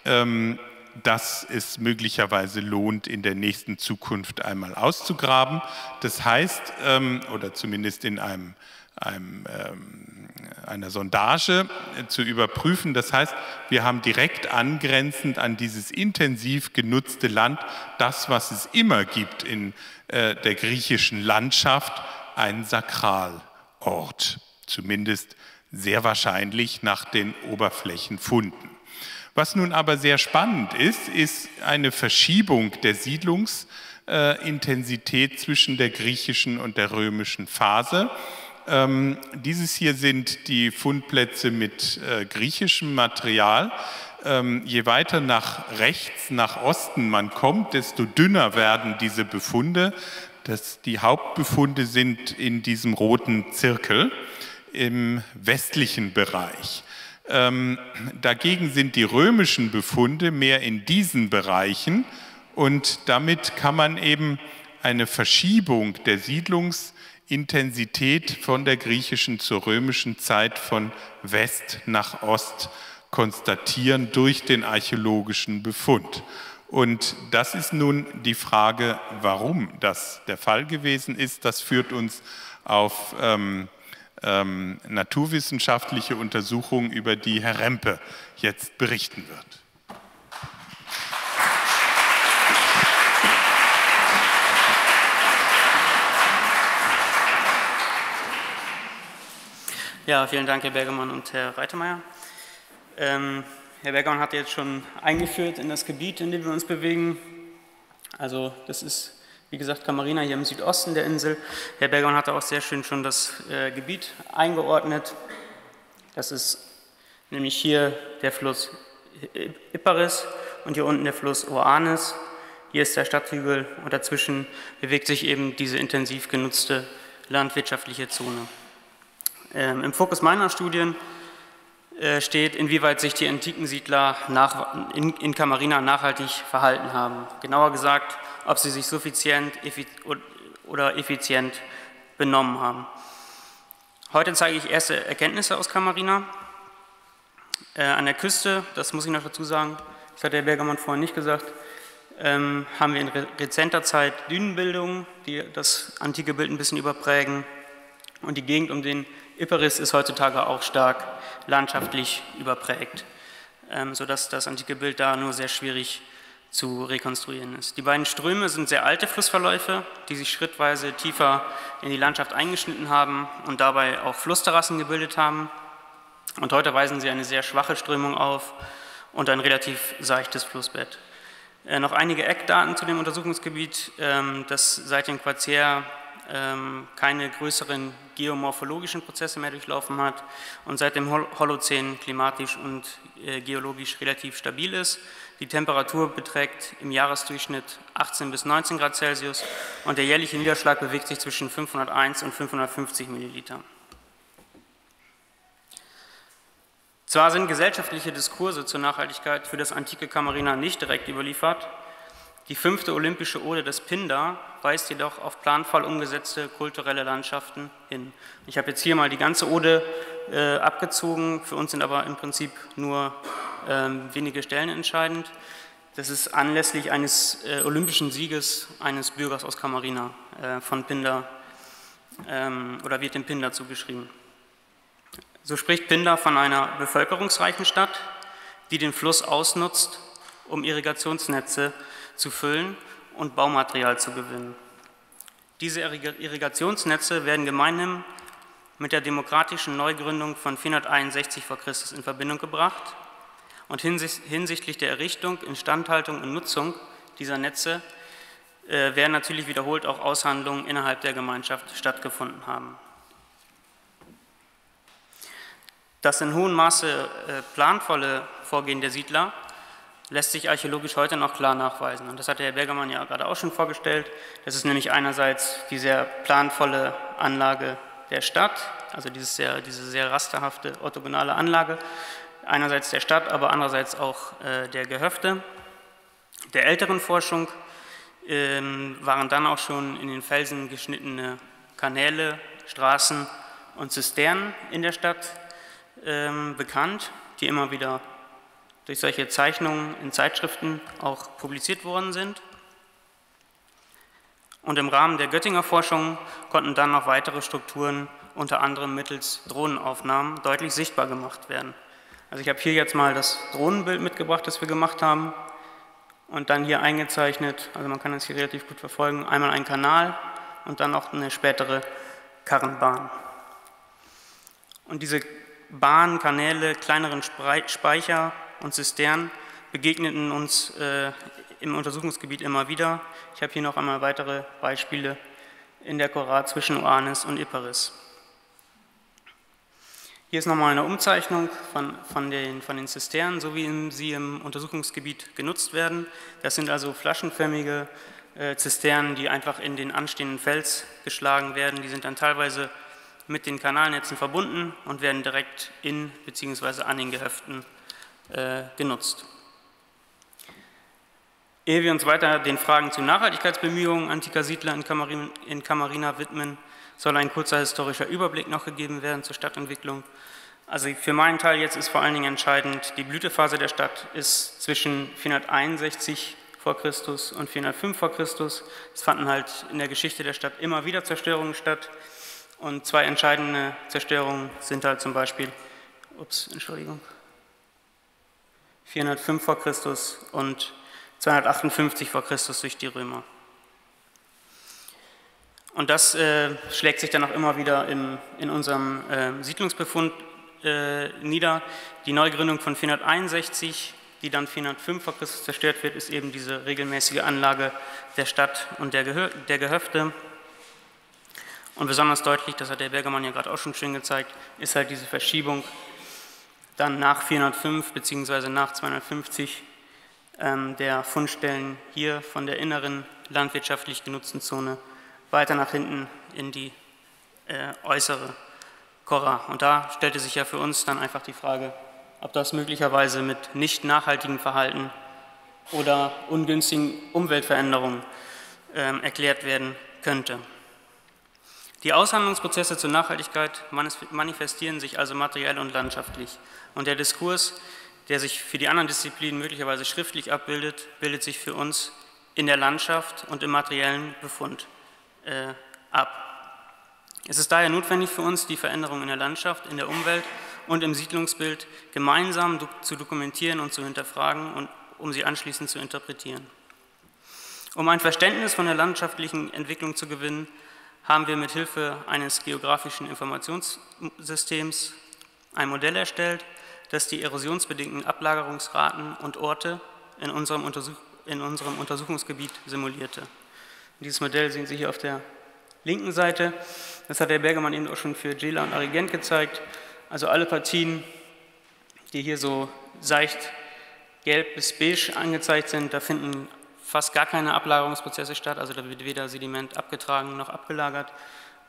Ähm, dass es möglicherweise lohnt, in der nächsten Zukunft einmal auszugraben. Das heißt, ähm, oder zumindest in einem, einem, ähm, einer Sondage zu überprüfen, das heißt, wir haben direkt angrenzend an dieses intensiv genutzte Land das, was es immer gibt in äh, der griechischen Landschaft, einen Sakralort, zumindest sehr wahrscheinlich nach den Oberflächenfunden. Was nun aber sehr spannend ist, ist eine Verschiebung der Siedlungsintensität zwischen der griechischen und der römischen Phase. Ähm, dieses hier sind die Fundplätze mit äh, griechischem Material. Ähm, je weiter nach rechts, nach Osten man kommt, desto dünner werden diese Befunde. Das, die Hauptbefunde sind in diesem roten Zirkel im westlichen Bereich. Ähm, dagegen sind die römischen Befunde mehr in diesen Bereichen und damit kann man eben eine Verschiebung der Siedlungsintensität von der griechischen zur römischen Zeit von West nach Ost konstatieren durch den archäologischen Befund. Und das ist nun die Frage, warum das der Fall gewesen ist. Das führt uns auf ähm, Ähm, naturwissenschaftliche Untersuchungen, über die Herr Rempe jetzt berichten wird. Ja, vielen Dank, Herr Bergemann und Herr Reitemeyer. Ähm, Herr Bergemann hat jetzt schon eingeführt in das Gebiet, in dem wir uns bewegen. Also das ist, wie gesagt, Kamarina hier im Südosten der Insel. Herr Bergemann hatte auch sehr schön schon das äh, Gebiet eingeordnet. Das ist nämlich hier der Fluss Hipparis und hier unten der Fluss Oanis. Hier ist der Stadthügel und dazwischen bewegt sich eben diese intensiv genutzte landwirtschaftliche Zone. Ähm, Im Fokus meiner Studien steht, inwieweit sich die antiken Siedler nach, in, in Kamarina nachhaltig verhalten haben. Genauer gesagt, ob sie sich suffizient oder effizient benommen haben. Heute zeige ich erste Erkenntnisse aus Kamarina. Äh, an der Küste, das muss ich noch dazu sagen, das hat der Bergermann vorhin nicht gesagt, ähm, haben wir in re rezenter Zeit Dünenbildungen, die das antike Bild ein bisschen überprägen. Und die Gegend um den Hipparis ist heutzutage auch stark landschaftlich überprägt, ähm, sodass das antike Bild da nur sehr schwierig zu rekonstruieren ist. Die beiden Ströme sind sehr alte Flussverläufe, die sich schrittweise tiefer in die Landschaft eingeschnitten haben und dabei auch Flussterrassen gebildet haben. Und heute weisen sie eine sehr schwache Strömung auf und ein relativ seichtes Flussbett. Äh, noch einige Eckdaten zu dem Untersuchungsgebiet, ähm, dass seit dem Quarzär keine größeren geomorphologischen Prozesse mehr durchlaufen hat und seit dem Holozän klimatisch und geologisch relativ stabil ist. Die Temperatur beträgt im Jahresdurchschnitt achtzehn bis neunzehn Grad Celsius und der jährliche Niederschlag bewegt sich zwischen fünfhunderteins und fünfhundertfünfzig Milliliter. Zwar sind gesellschaftliche Diskurse zur Nachhaltigkeit für das antike Kamarina nicht direkt überliefert. Die fünfte olympische Ode des Pindar weist jedoch auf planvoll umgesetzte kulturelle Landschaften hin. Ich habe jetzt hier mal die ganze Ode äh, abgezogen, für uns sind aber im Prinzip nur ähm, wenige Stellen entscheidend. Das ist anlässlich eines äh, olympischen Sieges eines Bürgers aus Kamarina äh, von Pindar ähm, oder wird dem Pindar zugeschrieben. So spricht Pindar von einer bevölkerungsreichen Stadt, die den Fluss ausnutzt, um Irrigationsnetze zu füllen und Baumaterial zu gewinnen. Diese Irrigationsnetze werden gemeinhin mit der demokratischen Neugründung von vierhunderteinundsechzig vor Christus in Verbindung gebracht und hinsichtlich der Errichtung, Instandhaltung und Nutzung dieser Netze äh, werden natürlich wiederholt auch Aushandlungen innerhalb der Gemeinschaft stattgefunden haben. Das in hohem Maße äh, planvolle Vorgehen der Siedler lässt sich archäologisch heute noch klar nachweisen. Und das hat der Herr Bergermann ja gerade auch schon vorgestellt. Das ist nämlich einerseits die sehr planvolle Anlage der Stadt, also dieses sehr, diese sehr rasterhafte, orthogonale Anlage, einerseits der Stadt, aber andererseits auch äh, der Gehöfte. Der älteren Forschung ähm, waren dann auch schon in den Felsen geschnittene Kanäle, Straßen und Zisternen in der Stadt ähm, bekannt, die immer wieder durch solche Zeichnungen in Zeitschriften auch publiziert worden sind. Und im Rahmen der Göttinger Forschung konnten dann noch weitere Strukturen, unter anderem mittels Drohnenaufnahmen, deutlich sichtbar gemacht werden. Also ich habe hier jetzt mal das Drohnenbild mitgebracht, das wir gemacht haben, und dann hier eingezeichnet, also man kann das hier relativ gut verfolgen, einmal einen Kanal und dann noch eine spätere Karrenbahn. Und diese Bahnen, Kanäle, kleineren Speicher und Zisternen begegneten uns äh, im Untersuchungsgebiet immer wieder. Ich habe hier noch einmal weitere Beispiele in der Korat zwischen Oanis und Hipparis. Hier ist nochmal eine Umzeichnung von, von, den, von den Zisternen, so wie sie im Untersuchungsgebiet genutzt werden. Das sind also flaschenförmige äh, Zisternen, die einfach in den anstehenden Fels geschlagen werden. Die sind dann teilweise mit den Kanalnetzen verbunden und werden direkt in bzw. an den Gehöften genutzt. Ehe wir uns weiter den Fragen zu Nachhaltigkeitsbemühungen antiker Siedler in Kamarina, in Kamarina widmen, soll ein kurzer historischer Überblick noch gegeben werden zur Stadtentwicklung. Also für meinen Teil jetzt ist vor allen Dingen entscheidend, die Blütephase der Stadt ist zwischen vierhunderteinundsechzig vor Christus und vierhundertfünf vor Christus. Es fanden halt in der Geschichte der Stadt immer wieder Zerstörungen statt und zwei entscheidende Zerstörungen sind halt zum Beispiel, ups, Entschuldigung, vierhundertfünf vor Christus und zweihundertachtundfünfzig vor Christus durch die Römer. Und das äh, schlägt sich dann auch immer wieder im, in unserem äh, Siedlungsbefund äh, nieder. Die Neugründung von vierhunderteinundsechzig, die dann vierhundertfünf vor Christus zerstört wird, ist eben diese regelmäßige Anlage der Stadt und der, Gehö der Gehöfte. Und besonders deutlich, das hat der Bergermann ja gerade auch schon schön gezeigt, ist halt diese Verschiebung dann nach vierhundertfünf bzw. nach zweihundertfünfzig ähm, der Fundstellen hier von der inneren landwirtschaftlich genutzten Zone weiter nach hinten in die äh, äußere Kora. Und da stellte sich ja für uns dann einfach die Frage, ob das möglicherweise mit nicht nachhaltigem Verhalten oder ungünstigen Umweltveränderungen äh, erklärt werden könnte. Die Aushandlungsprozesse zur Nachhaltigkeit manifestieren sich also materiell und landschaftlich. Und der Diskurs, der sich für die anderen Disziplinen möglicherweise schriftlich abbildet, bildet sich für uns in der Landschaft und im materiellen Befund äh, ab. Es ist daher notwendig für uns, die Veränderungen in der Landschaft, in der Umwelt und im Siedlungsbild gemeinsam zu dokumentieren und zu hinterfragen, und um sie anschließend zu interpretieren. Um ein Verständnis von der landschaftlichen Entwicklung zu gewinnen, haben wir mit Hilfe eines geografischen Informationssystems ein Modell erstellt, das die erosionsbedingten Ablagerungsraten und Orte in unserem, Untersuch in unserem Untersuchungsgebiet simulierte. Dieses Modell sehen Sie hier auf der linken Seite. Das hat Herr Bergemann eben auch schon für Gela und Agrigent gezeigt. Also alle Partien, die hier so seicht gelb bis beige angezeigt sind, da finden fast gar keine Ablagerungsprozesse statt. Also da wird weder Sediment abgetragen noch abgelagert.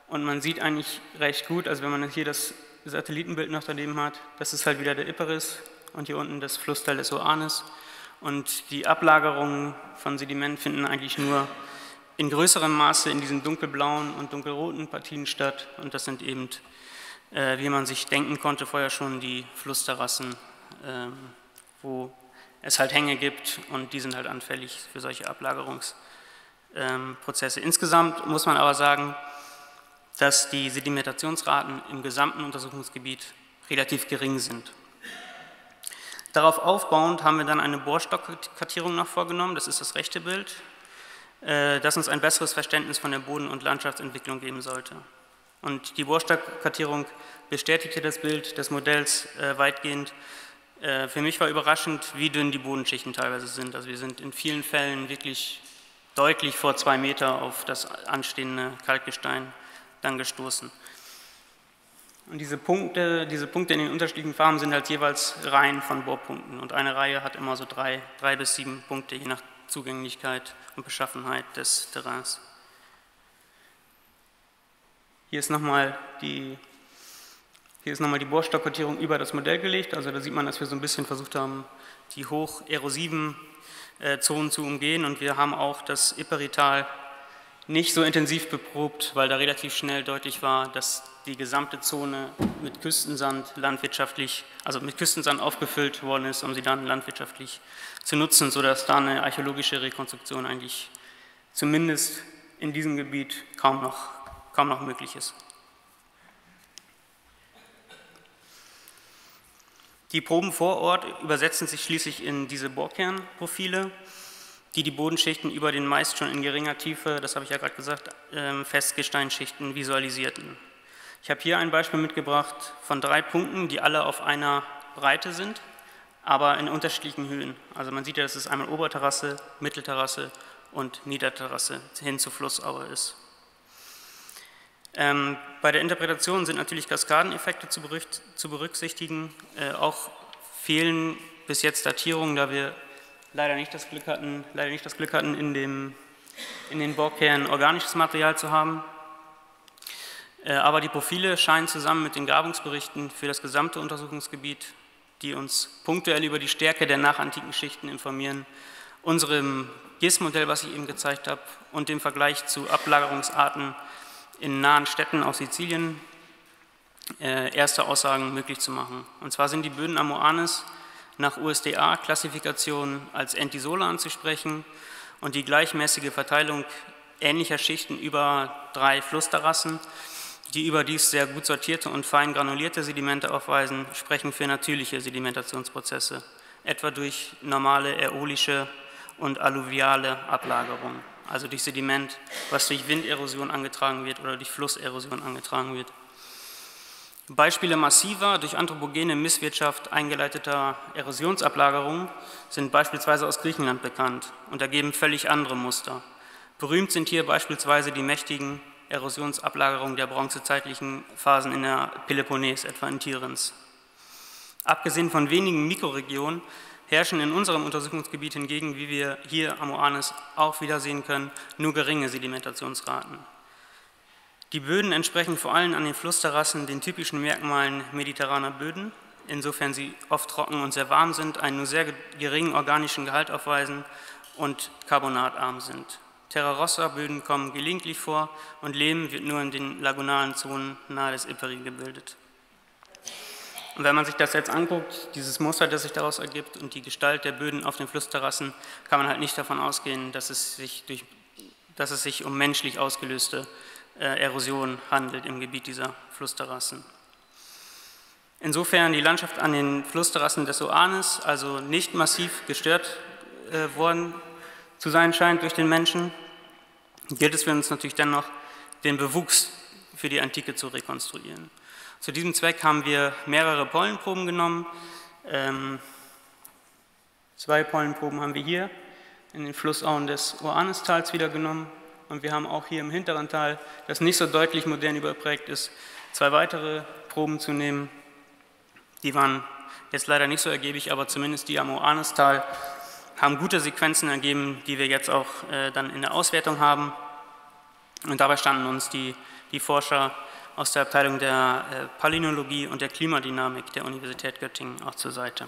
Und man sieht eigentlich recht gut, also wenn man hier das Satellitenbild noch daneben hat, das ist halt wieder der Hipparis und hier unten das Flussteil des Oanis. Und die Ablagerungen von Sediment finden eigentlich nur in größerem Maße in diesen dunkelblauen und dunkelroten Partien statt. Und das sind eben, äh, wie man sich denken konnte, vorher schon die Flussterrassen, ähm, wo es halt Hänge gibt, und die sind halt anfällig für solche Ablagerungsprozesse. Ähm, Insgesamt muss man aber sagen, dass die Sedimentationsraten im gesamten Untersuchungsgebiet relativ gering sind. Darauf aufbauend haben wir dann eine Bohrstockkartierung noch vorgenommen, das ist das rechte Bild, das uns ein besseres Verständnis von der Boden- und Landschaftsentwicklung geben sollte. Und die Bohrstockkartierung bestätigte das Bild des Modells äh, weitgehend. Äh, für mich war überraschend, wie dünn die Bodenschichten teilweise sind. Also wir sind in vielen Fällen wirklich deutlich vor zwei Meter auf das anstehende Kalkgestein dann gestoßen. Und diese Punkte, diese Punkte in den unterschiedlichen Farben sind halt jeweils Reihen von Bohrpunkten. Und eine Reihe hat immer so drei, drei bis sieben Punkte, je nach Zugänglichkeit und Beschaffenheit des Terrains. Hier ist nochmal die, noch die Bohrstockkartierung über das Modell gelegt. Also da sieht man, dass wir so ein bisschen versucht haben, die hoch erosiven äh, Zonen zu umgehen. Und wir haben auch das Ipperital nicht so intensiv beprobt, weil da relativ schnell deutlich war, dass die gesamte Zone mit Küstensand landwirtschaftlich, also mit Küstensand aufgefüllt worden ist, um sie dann landwirtschaftlich zu nutzen, sodass da eine archäologische Rekonstruktion eigentlich zumindest in diesem Gebiet kaum noch, kaum noch möglich ist. Die Proben vor Ort übersetzen sich schließlich in diese Bohrkernprofile, die die Bodenschichten über den meist schon in geringer Tiefe, das habe ich ja gerade gesagt, Festgesteinsschichten visualisierten. Ich habe hier ein Beispiel mitgebracht von drei Punkten, die alle auf einer Breite sind, aber in unterschiedlichen Höhen. Also man sieht ja, dass es einmal Oberterrasse, Mittelterrasse und Niederterrasse hin zur Flussaue ist. Ähm, bei der Interpretation sind natürlich Kaskadeneffekte zu, berücks zu berücksichtigen. Äh, auch fehlen bis jetzt Datierungen, da wir leider nicht das Glück hatten, leider nicht das Glück hatten in, dem, in den Bohrkernen organisches Material zu haben. Aber die Profile scheinen zusammen mit den Grabungsberichten für das gesamte Untersuchungsgebiet, die uns punktuell über die Stärke der nachantiken Schichten informieren, unserem G I S-Modell, was ich eben gezeigt habe, und dem Vergleich zu Ablagerungsarten in nahen Städten auf Sizilien äh, erste Aussagen möglich zu machen. Und zwar sind die Böden am Oanis nach U S D A-Klassifikation als Entisole anzusprechen und die gleichmäßige Verteilung ähnlicher Schichten über drei Flussterrassen, die überdies sehr gut sortierte und fein granulierte Sedimente aufweisen, sprechen für natürliche Sedimentationsprozesse, etwa durch normale äolische und alluviale Ablagerung, also durch Sediment, was durch Winderosion angetragen wird oder durch Flusserosion angetragen wird. Beispiele massiver, durch anthropogene Misswirtschaft eingeleiteter Erosionsablagerungen sind beispielsweise aus Griechenland bekannt und ergeben völlig andere Muster. Berühmt sind hier beispielsweise die mächtigen Erosionsablagerungen der bronzezeitlichen Phasen in der Peloponnes, etwa in Tiryns. Abgesehen von wenigen Mikroregionen herrschen in unserem Untersuchungsgebiet hingegen, wie wir hier am Oanis auch wieder sehen können, nur geringe Sedimentationsraten. Die Böden entsprechen vor allem an den Flussterrassen den typischen Merkmalen mediterraner Böden insofern sie oft trocken und sehr warm sind, einen nur sehr geringen organischen Gehalt aufweisen und carbonatarm sind. Terra-Rossa-Böden kommen gelegentlich vor und Lehm wird nur in den lagunalen Zonen nahe des Iperi gebildet. Und wenn man sich das jetzt anguckt, dieses Muster, das sich daraus ergibt und die Gestalt der Böden auf den Flussterrassen, kann man halt nicht davon ausgehen, dass es sich, durch, dass es sich um menschlich ausgelöste äh, Erosion handelt im Gebiet dieser Flussterrassen. Insofern die Landschaft an den Flussterrassen des Oanis also nicht massiv gestört äh, worden zu sein scheint durch den Menschen, gilt es für uns natürlich dennoch, den Bewuchs für die Antike zu rekonstruieren. Zu diesem Zweck haben wir mehrere Pollenproben genommen. Ähm, zwei Pollenproben haben wir hier in den Flussauen des Oanistals wieder genommen. Und wir haben auch hier im hinteren Tal, das nicht so deutlich modern überprägt ist, zwei weitere Proben zu nehmen. Die waren jetzt leider nicht so ergiebig, aber zumindest die am Oanistal haben gute Sequenzen ergeben, die wir jetzt auch äh, dann in der Auswertung haben. Und dabei standen uns die, die Forscher aus der Abteilung der Paläontologie und der Klimadynamik der Universität Göttingen auch zur Seite.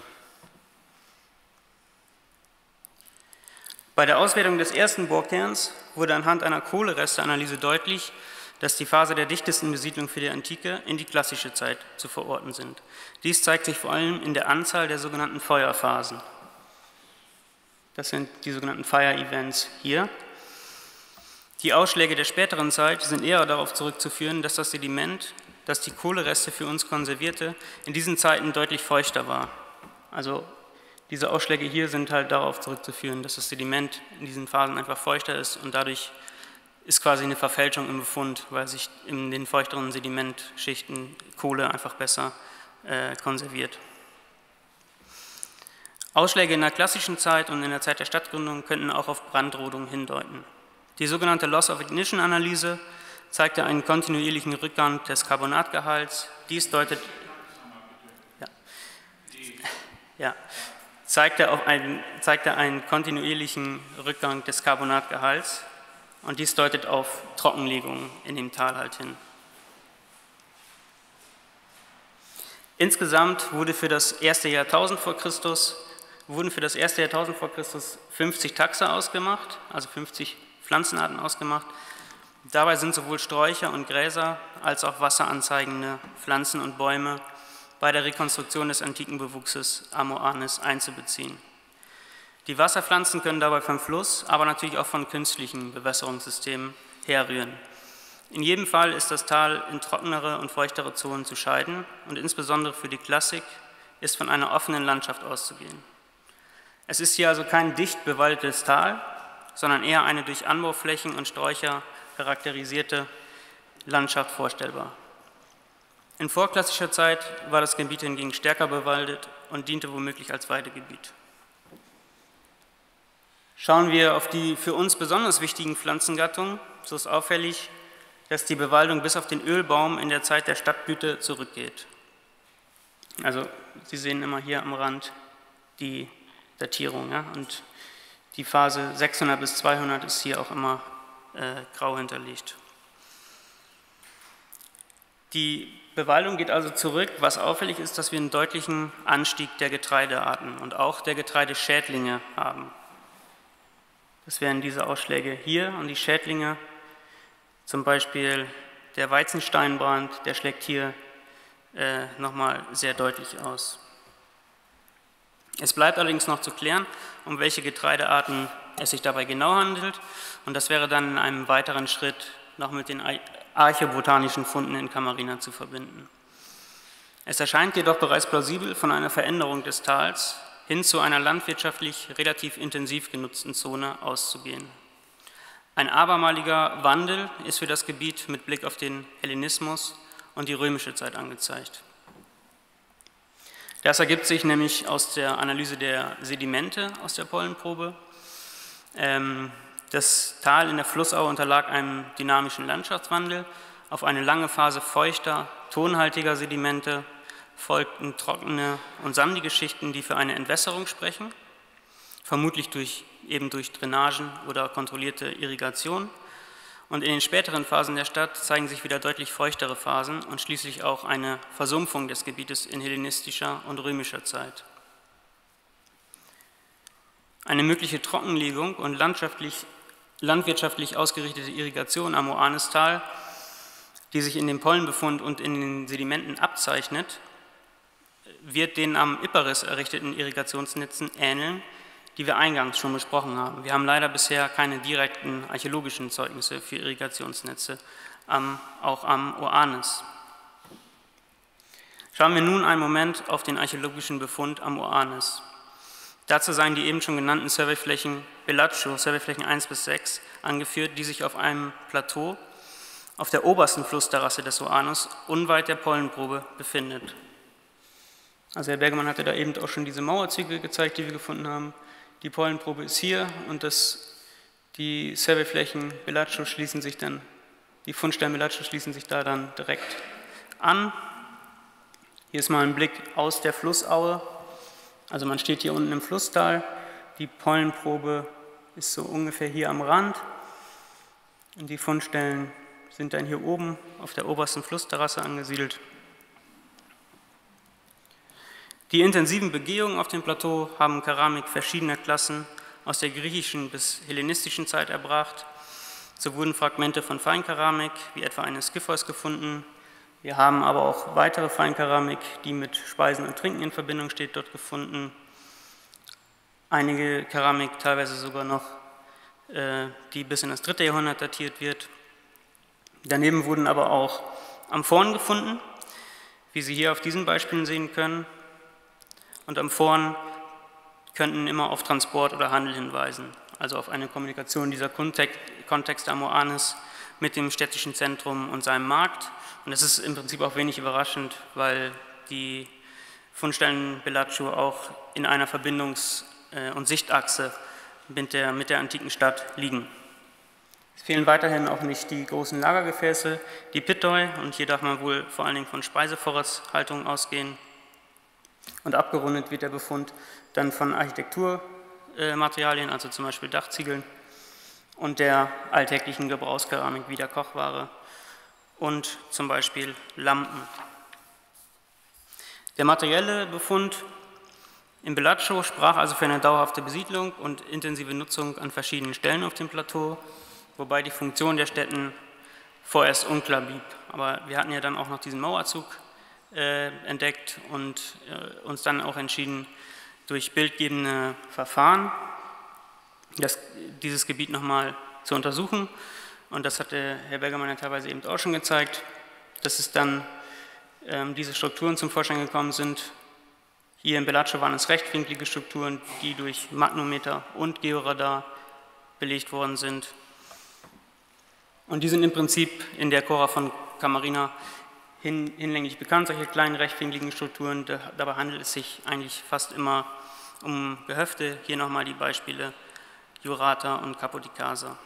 Bei der Auswertung des ersten Bohrkerns wurde anhand einer Kohleresteanalyse deutlich, dass die Phase der dichtesten Besiedlung für die Antike in die klassische Zeit zu verorten sind. Dies zeigt sich vor allem in der Anzahl der sogenannten Feuerphasen. Das sind die sogenannten Fire Events hier. Die Ausschläge der späteren Zeit sind eher darauf zurückzuführen, dass das Sediment, das die Kohlereste für uns konservierte, in diesen Zeiten deutlich feuchter war. Also diese Ausschläge hier sind halt darauf zurückzuführen, dass das Sediment in diesen Phasen einfach feuchter ist und dadurch ist quasi eine Verfälschung im Befund, weil sich in den feuchteren Sedimentschichten Kohle einfach besser äh, konserviert. Ausschläge in der klassischen Zeit und in der Zeit der Stadtgründung könnten auch auf Brandrodung hindeuten. Die sogenannte Loss-of-Ignition-Analyse zeigte einen kontinuierlichen Rückgang des Carbonatgehalts. Dies deutet, ja, ja, zeigte, auf einen, zeigte einen kontinuierlichen Rückgang des Carbonatgehalts und dies deutet auf Trockenlegung in dem Tal halt hin. Insgesamt wurde für das erste Jahrtausend vor Christus, wurden für das erste Jahrtausend vor Christus fünfzig Taxa ausgemacht, also fünfzig Pflanzenarten ausgemacht. Dabei sind sowohl Sträucher und Gräser als auch wasseranzeigende Pflanzen und Bäume bei der Rekonstruktion des antiken Bewuchses am Oanis einzubeziehen. Die Wasserpflanzen können dabei vom Fluss, aber natürlich auch von künstlichen Bewässerungssystemen herrühren. In jedem Fall ist das Tal in trockenere und feuchtere Zonen zu scheiden und insbesondere für die Klassik ist von einer offenen Landschaft auszugehen. Es ist hier also kein dicht bewaldetes Tal, sondern eher eine durch Anbauflächen und Sträucher charakterisierte Landschaft vorstellbar. In vorklassischer Zeit war das Gebiet hingegen stärker bewaldet und diente womöglich als Weidegebiet. Schauen wir auf die für uns besonders wichtigen Pflanzengattungen, so ist auffällig, dass die Bewaldung bis auf den Ölbaum in der Zeit der Stadtblüte zurückgeht. Also Sie sehen immer hier am Rand die Datierung, ja, und die Phase sechshundert bis zweihundert ist hier auch immer äh, grau hinterlegt. Die Bewaldung geht also zurück, was auffällig ist, dass wir einen deutlichen Anstieg der Getreidearten und auch der Getreideschädlinge haben. Das wären diese Ausschläge hier und die Schädlinge, zum Beispiel der Weizensteinbrand, der schlägt hier äh, nochmal sehr deutlich aus. Es bleibt allerdings noch zu klären, um welche Getreidearten es sich dabei genau handelt. Und das wäre dann in einem weiteren Schritt noch mit den archäobotanischen Funden in Kamarina zu verbinden. Es erscheint jedoch bereits plausibel, von einer Veränderung des Tals hin zu einer landwirtschaftlich relativ intensiv genutzten Zone auszugehen. Ein abermaliger Wandel ist für das Gebiet mit Blick auf den Hellenismus und die römische Zeit angezeigt. Das ergibt sich nämlich aus der Analyse der Sedimente aus der Pollenprobe. Das Tal in der Flussau unterlag einem dynamischen Landschaftswandel. Auf eine lange Phase feuchter, tonhaltiger Sedimente folgten trockene und sandige Schichten, die für eine Entwässerung sprechen, vermutlich durch, eben durch Drainagen oder kontrollierte Irrigation. und in den späteren Phasen der Stadt zeigen sich wieder deutlich feuchtere Phasen und schließlich auch eine Versumpfung des Gebietes in hellenistischer und römischer Zeit. Eine mögliche Trockenlegung und landschaftlich, landwirtschaftlich ausgerichtete Irrigation am Oanistal, die sich in dem Pollenbefund und in den Sedimenten abzeichnet, wird den am Hipparis errichteten Irrigationsnetzen ähneln, die wir eingangs schon besprochen haben. Wir haben leider bisher keine direkten archäologischen Zeugnisse für Irrigationsnetze, ähm, auch am Oanis. Schauen wir nun einen Moment auf den archäologischen Befund am Oanis. Dazu seien die eben schon genannten Surveyflächen Bellaccio, Surveyflächen eins bis sechs, angeführt, die sich auf einem Plateau auf der obersten Flussterrasse des Oanus unweit der Pollenprobe befindet. Also Herr Bergemann hatte da eben auch schon diese Mauerzüge gezeigt, die wir gefunden haben. Die Pollenprobe ist hier und das, die Surveyflächen Bellaccio schließen sich dann, die Fundstellen Bellaccio schließen sich da dann direkt an. Hier ist mal ein Blick aus der Flussaue. Also man steht hier unten im Flusstal, die Pollenprobe ist so ungefähr hier am Rand und die Fundstellen sind dann hier oben auf der obersten Flussterrasse angesiedelt. Die intensiven Begehungen auf dem Plateau haben Keramik verschiedener Klassen aus der griechischen bis hellenistischen Zeit erbracht. So wurden Fragmente von Feinkeramik, wie etwa eines Skyphos, gefunden. Wir haben aber auch weitere Feinkeramik, die mit Speisen und Trinken in Verbindung steht, dort gefunden. Einige Keramik, teilweise sogar noch, die bis in das dritte Jahrhundert datiert wird. Daneben wurden aber auch Amphoren gefunden, wie Sie hier auf diesen Beispielen sehen können. Und Amphoren könnten immer auf Transport oder Handel hinweisen, also auf eine Kommunikation dieser Kontext am Oanis mit dem städtischen Zentrum und seinem Markt. Und das ist im Prinzip auch wenig überraschend, weil die Fundstellen Bellaccio auch in einer Verbindungs- und Sichtachse mit der, mit der antiken Stadt liegen. Es fehlen weiterhin auch nicht die großen Lagergefäße, die Pitoi, und hier darf man wohl vor allen Dingen von Speisevorratshaltung ausgehen. Und abgerundet wird der Befund dann von Architekturmaterialien, also zum Beispiel Dachziegeln, und der alltäglichen Gebrauchskeramik wie der Kochware und zum Beispiel Lampen. Der materielle Befund in Bellaccio sprach also für eine dauerhafte Besiedlung und intensive Nutzung an verschiedenen Stellen auf dem Plateau, wobei die Funktion der Stätten vorerst unklar blieb. Aber wir hatten ja dann auch noch diesen Mauerzug äh, entdeckt und äh, uns dann auch entschieden, durch bildgebende Verfahren das, dieses Gebiet nochmal zu untersuchen. Und das hat der Herr Bergemann ja teilweise eben auch schon gezeigt, dass es dann ähm, diese Strukturen zum Vorschein gekommen sind. Hier in Bellaccio waren es rechtwinklige Strukturen, die durch Magnometer und Georadar belegt worden sind. Und die sind im Prinzip in der Cora von Kamarina hin, hinlänglich bekannt, solche kleinen rechtwinkligen Strukturen. Da, dabei handelt es sich eigentlich fast immer um Gehöfte. Hier nochmal die Beispiele Jurata und Kapodikasa.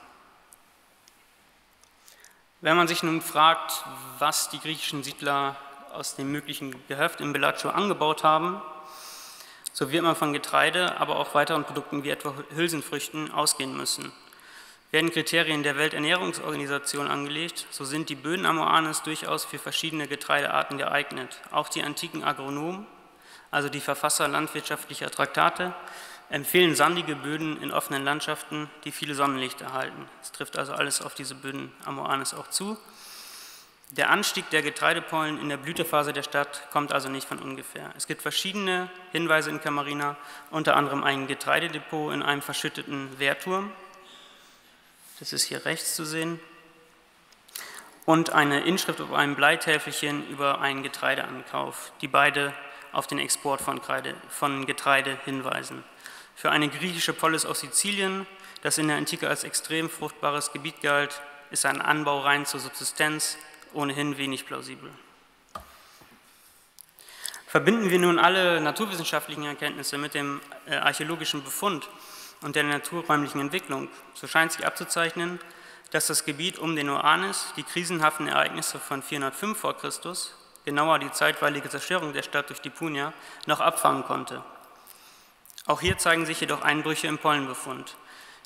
Wenn man sich nun fragt, was die griechischen Siedler aus dem möglichen Gehöft in Bellaccio angebaut haben, so wird man von Getreide, aber auch weiteren Produkten wie etwa Hülsenfrüchten ausgehen müssen. Werden Kriterien der Welternährungsorganisation angelegt, so sind die Böden am Oanis durchaus für verschiedene Getreidearten geeignet. Auch die antiken Agronomen, also die Verfasser landwirtschaftlicher Traktate, empfehlen sandige Böden in offenen Landschaften, die viele Sonnenlicht erhalten. Es trifft also alles auf diese Böden am Oanis auch zu. Der Anstieg der Getreidepollen in der Blütephase der Stadt kommt also nicht von ungefähr. Es gibt verschiedene Hinweise in Kamarina, unter anderem ein Getreidedepot in einem verschütteten Wehrturm. Das ist hier rechts zu sehen. Und eine Inschrift auf einem Bleitäfelchen über einen Getreideankauf, die beide auf den Export von, Kreide, von Getreide hinweisen. Für eine griechische Polis aus Sizilien, das in der Antike als extrem fruchtbares Gebiet galt, ist ein Anbau rein zur Subsistenz ohnehin wenig plausibel. Verbinden wir nun alle naturwissenschaftlichen Erkenntnisse mit dem archäologischen Befund und der naturräumlichen Entwicklung, so scheint sich abzuzeichnen, dass das Gebiet um den Oanis die krisenhaften Ereignisse von vierhundertfünf vor Christus, genauer die zeitweilige Zerstörung der Stadt durch die Punier, noch abfangen konnte. Auch hier zeigen sich jedoch Einbrüche im Pollenbefund.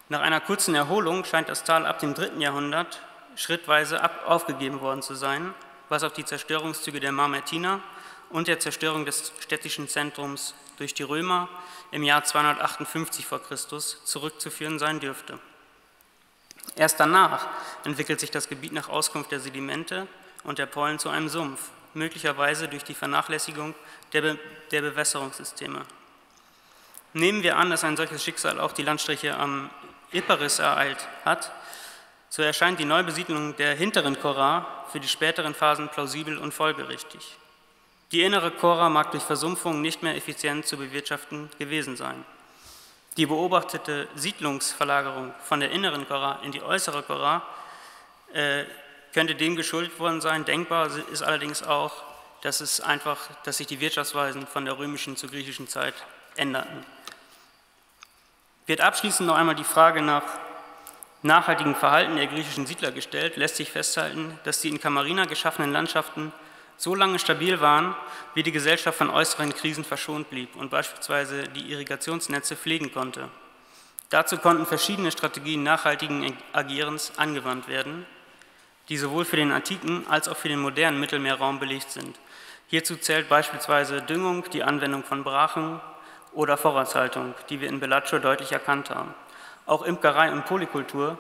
Nach einer kurzen Erholung scheint das Tal ab dem dritten Jahrhundert schrittweise ab aufgegeben worden zu sein, was auf die Zerstörungszüge der Mamertiner und der Zerstörung des städtischen Zentrums durch die Römer im Jahr zweihundertachtundfünfzig vor Christus zurückzuführen sein dürfte. Erst danach entwickelt sich das Gebiet nach Auskunft der Sedimente und der Pollen zu einem Sumpf, möglicherweise durch die Vernachlässigung der, Be der Bewässerungssysteme. Nehmen wir an, dass ein solches Schicksal auch die Landstriche am Hipparis ereilt hat, so erscheint die Neubesiedlung der hinteren Kora für die späteren Phasen plausibel und folgerichtig. Die innere Kora mag durch Versumpfung nicht mehr effizient zu bewirtschaften gewesen sein. Die beobachtete Siedlungsverlagerung von der inneren Kora in die äußere Kora äh, könnte dem geschuldet worden sein. Denkbar ist allerdings auch, dass es einfach, dass sich die Wirtschaftsweisen von der römischen zur griechischen Zeit änderten. Wird abschließend noch einmal die Frage nach nachhaltigem Verhalten der griechischen Siedler gestellt, lässt sich festhalten, dass die in Kamarina geschaffenen Landschaften so lange stabil waren, wie die Gesellschaft von äußeren Krisen verschont blieb und beispielsweise die Irrigationsnetze pflegen konnte. Dazu konnten verschiedene Strategien nachhaltigen Agierens angewandt werden, die sowohl für den antiken als auch für den modernen Mittelmeerraum belegt sind. Hierzu zählt beispielsweise Düngung, die Anwendung von Brachen oder Vorratshaltung, die wir in Bellaccio deutlich erkannt haben. Auch Imkerei und Polykultur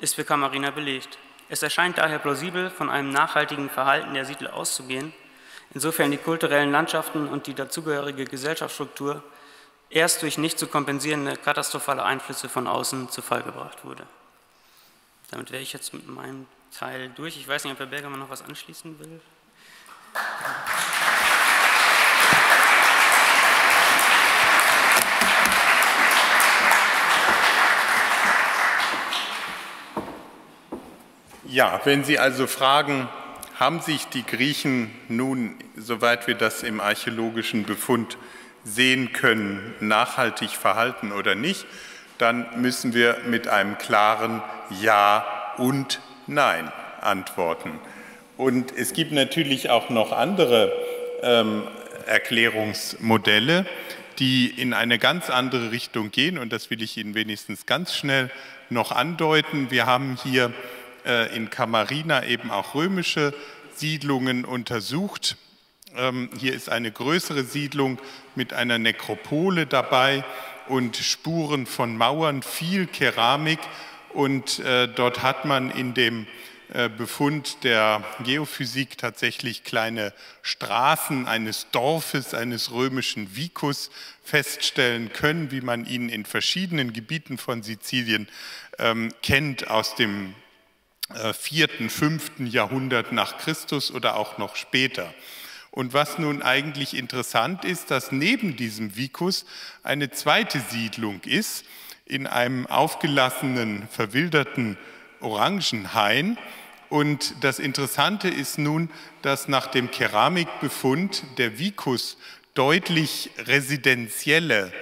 ist für Kamarina belegt. Es erscheint daher plausibel, von einem nachhaltigen Verhalten der Siedler auszugehen, insofern die kulturellen Landschaften und die dazugehörige Gesellschaftsstruktur erst durch nicht zu kompensierende katastrophale Einflüsse von außen zu Fall gebracht wurde. Damit wäre ich jetzt mit meinem Teil durch. Ich weiß nicht, ob Herr Bergermann noch was anschließen will. Ja, wenn Sie also fragen, haben sich die Griechen nun, soweit wir das im archäologischen Befund sehen können, nachhaltig verhalten oder nicht, dann müssen wir mit einem klaren Ja und Nein antworten. Und es gibt natürlich auch noch andere ähm, Erklärungsmodelle, die in eine ganz andere Richtung gehen, und das will ich Ihnen wenigstens ganz schnell noch andeuten. Wir haben hier in Kamarina eben auch römische Siedlungen untersucht. Hier ist eine größere Siedlung mit einer Nekropole dabei und Spuren von Mauern, viel Keramik, und dort hat man in dem Befund der Geophysik tatsächlich kleine Straßen eines Dorfes, eines römischen Vicus feststellen können, wie man ihn in verschiedenen Gebieten von Sizilien kennt aus dem vierten, fünften Jahrhundert nach Christus oder auch noch später. Und was nun eigentlich interessant ist, dass neben diesem Vicus eine zweite Siedlung ist, in einem aufgelassenen, verwilderten Orangenhain. Und das Interessante ist nun, dass nach dem Keramikbefund der Vicus deutlich residenzielle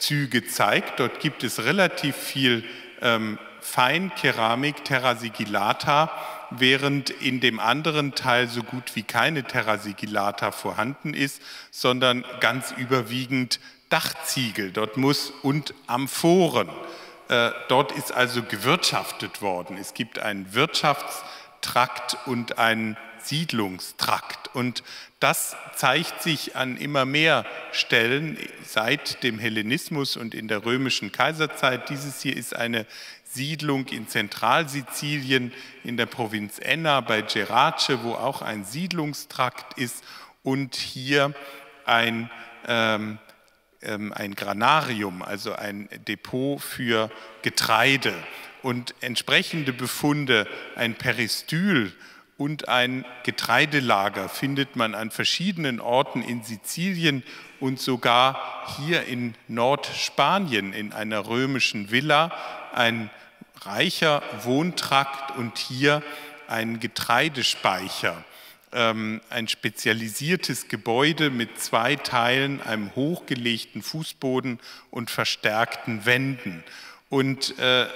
Züge zeigt. Dort gibt es relativ viel ähm, Feinkeramik, Terrasigillata, während in dem anderen Teil so gut wie keine Terrasigillata vorhanden ist, sondern ganz überwiegend Dachziegel. Dort muss und Amphoren. Äh, dort ist also gewirtschaftet worden. Es gibt einen Wirtschaftstrakt und einen Siedlungstrakt. Und das zeigt sich an immer mehr Stellen seit dem Hellenismus und in der römischen Kaiserzeit. Dieses hier ist eine Siedlung in Zentralsizilien, in der Provinz Enna bei Gerace, wo auch ein Siedlungstrakt ist, und hier ein, ähm, ein Granarium, also ein Depot für Getreide und entsprechende Befunde, ein Peristyl und ein Getreidelager findet man an verschiedenen Orten in Sizilien und sogar hier in Nordspanien in einer römischen Villa, ein reicher Wohntrakt und hier ein Getreidespeicher, ähm, ein spezialisiertes Gebäude mit zwei Teilen, einem hochgelegten Fußboden und verstärkten Wänden. Und äh,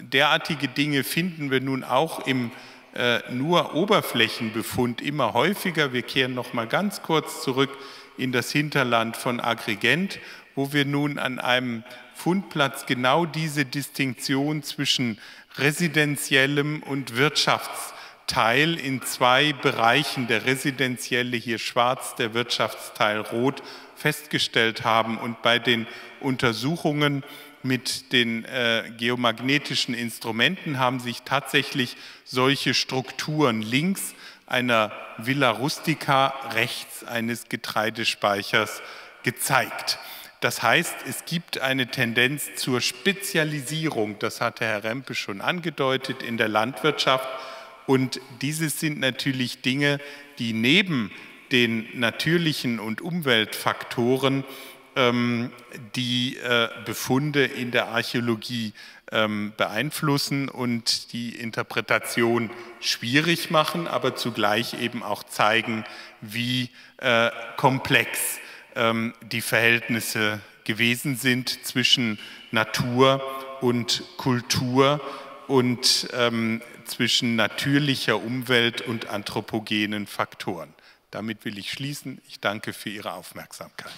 derartige Dinge finden wir nun auch im äh, nur Oberflächenbefund immer häufiger. Wir kehren noch mal ganz kurz zurück in das Hinterland von Agrigent, wo wir nun an einem Fundplatz genau diese Distinktion zwischen residentiellem und Wirtschaftsteil in zwei Bereichen, der residenzielle hier schwarz, der Wirtschaftsteil rot, festgestellt haben. Und bei den Untersuchungen mit den äh, geomagnetischen Instrumenten haben sich tatsächlich solche Strukturen links einer Villa Rustica, rechts eines Getreidespeichers gezeigt. Das heißt, es gibt eine Tendenz zur Spezialisierung, das hatte Herr Rempe schon angedeutet, in der Landwirtschaft. Und dieses sind natürlich Dinge, die neben den natürlichen und Umweltfaktoren ähm, die äh, Befunde in der Archäologie ähm, beeinflussen und die Interpretation schwierig machen, aber zugleich eben auch zeigen, wie äh, komplex die Verhältnisse gewesen sind zwischen Natur und Kultur und ähm, zwischen natürlicher Umwelt und anthropogenen Faktoren. Damit will ich schließen. Ich danke für Ihre Aufmerksamkeit.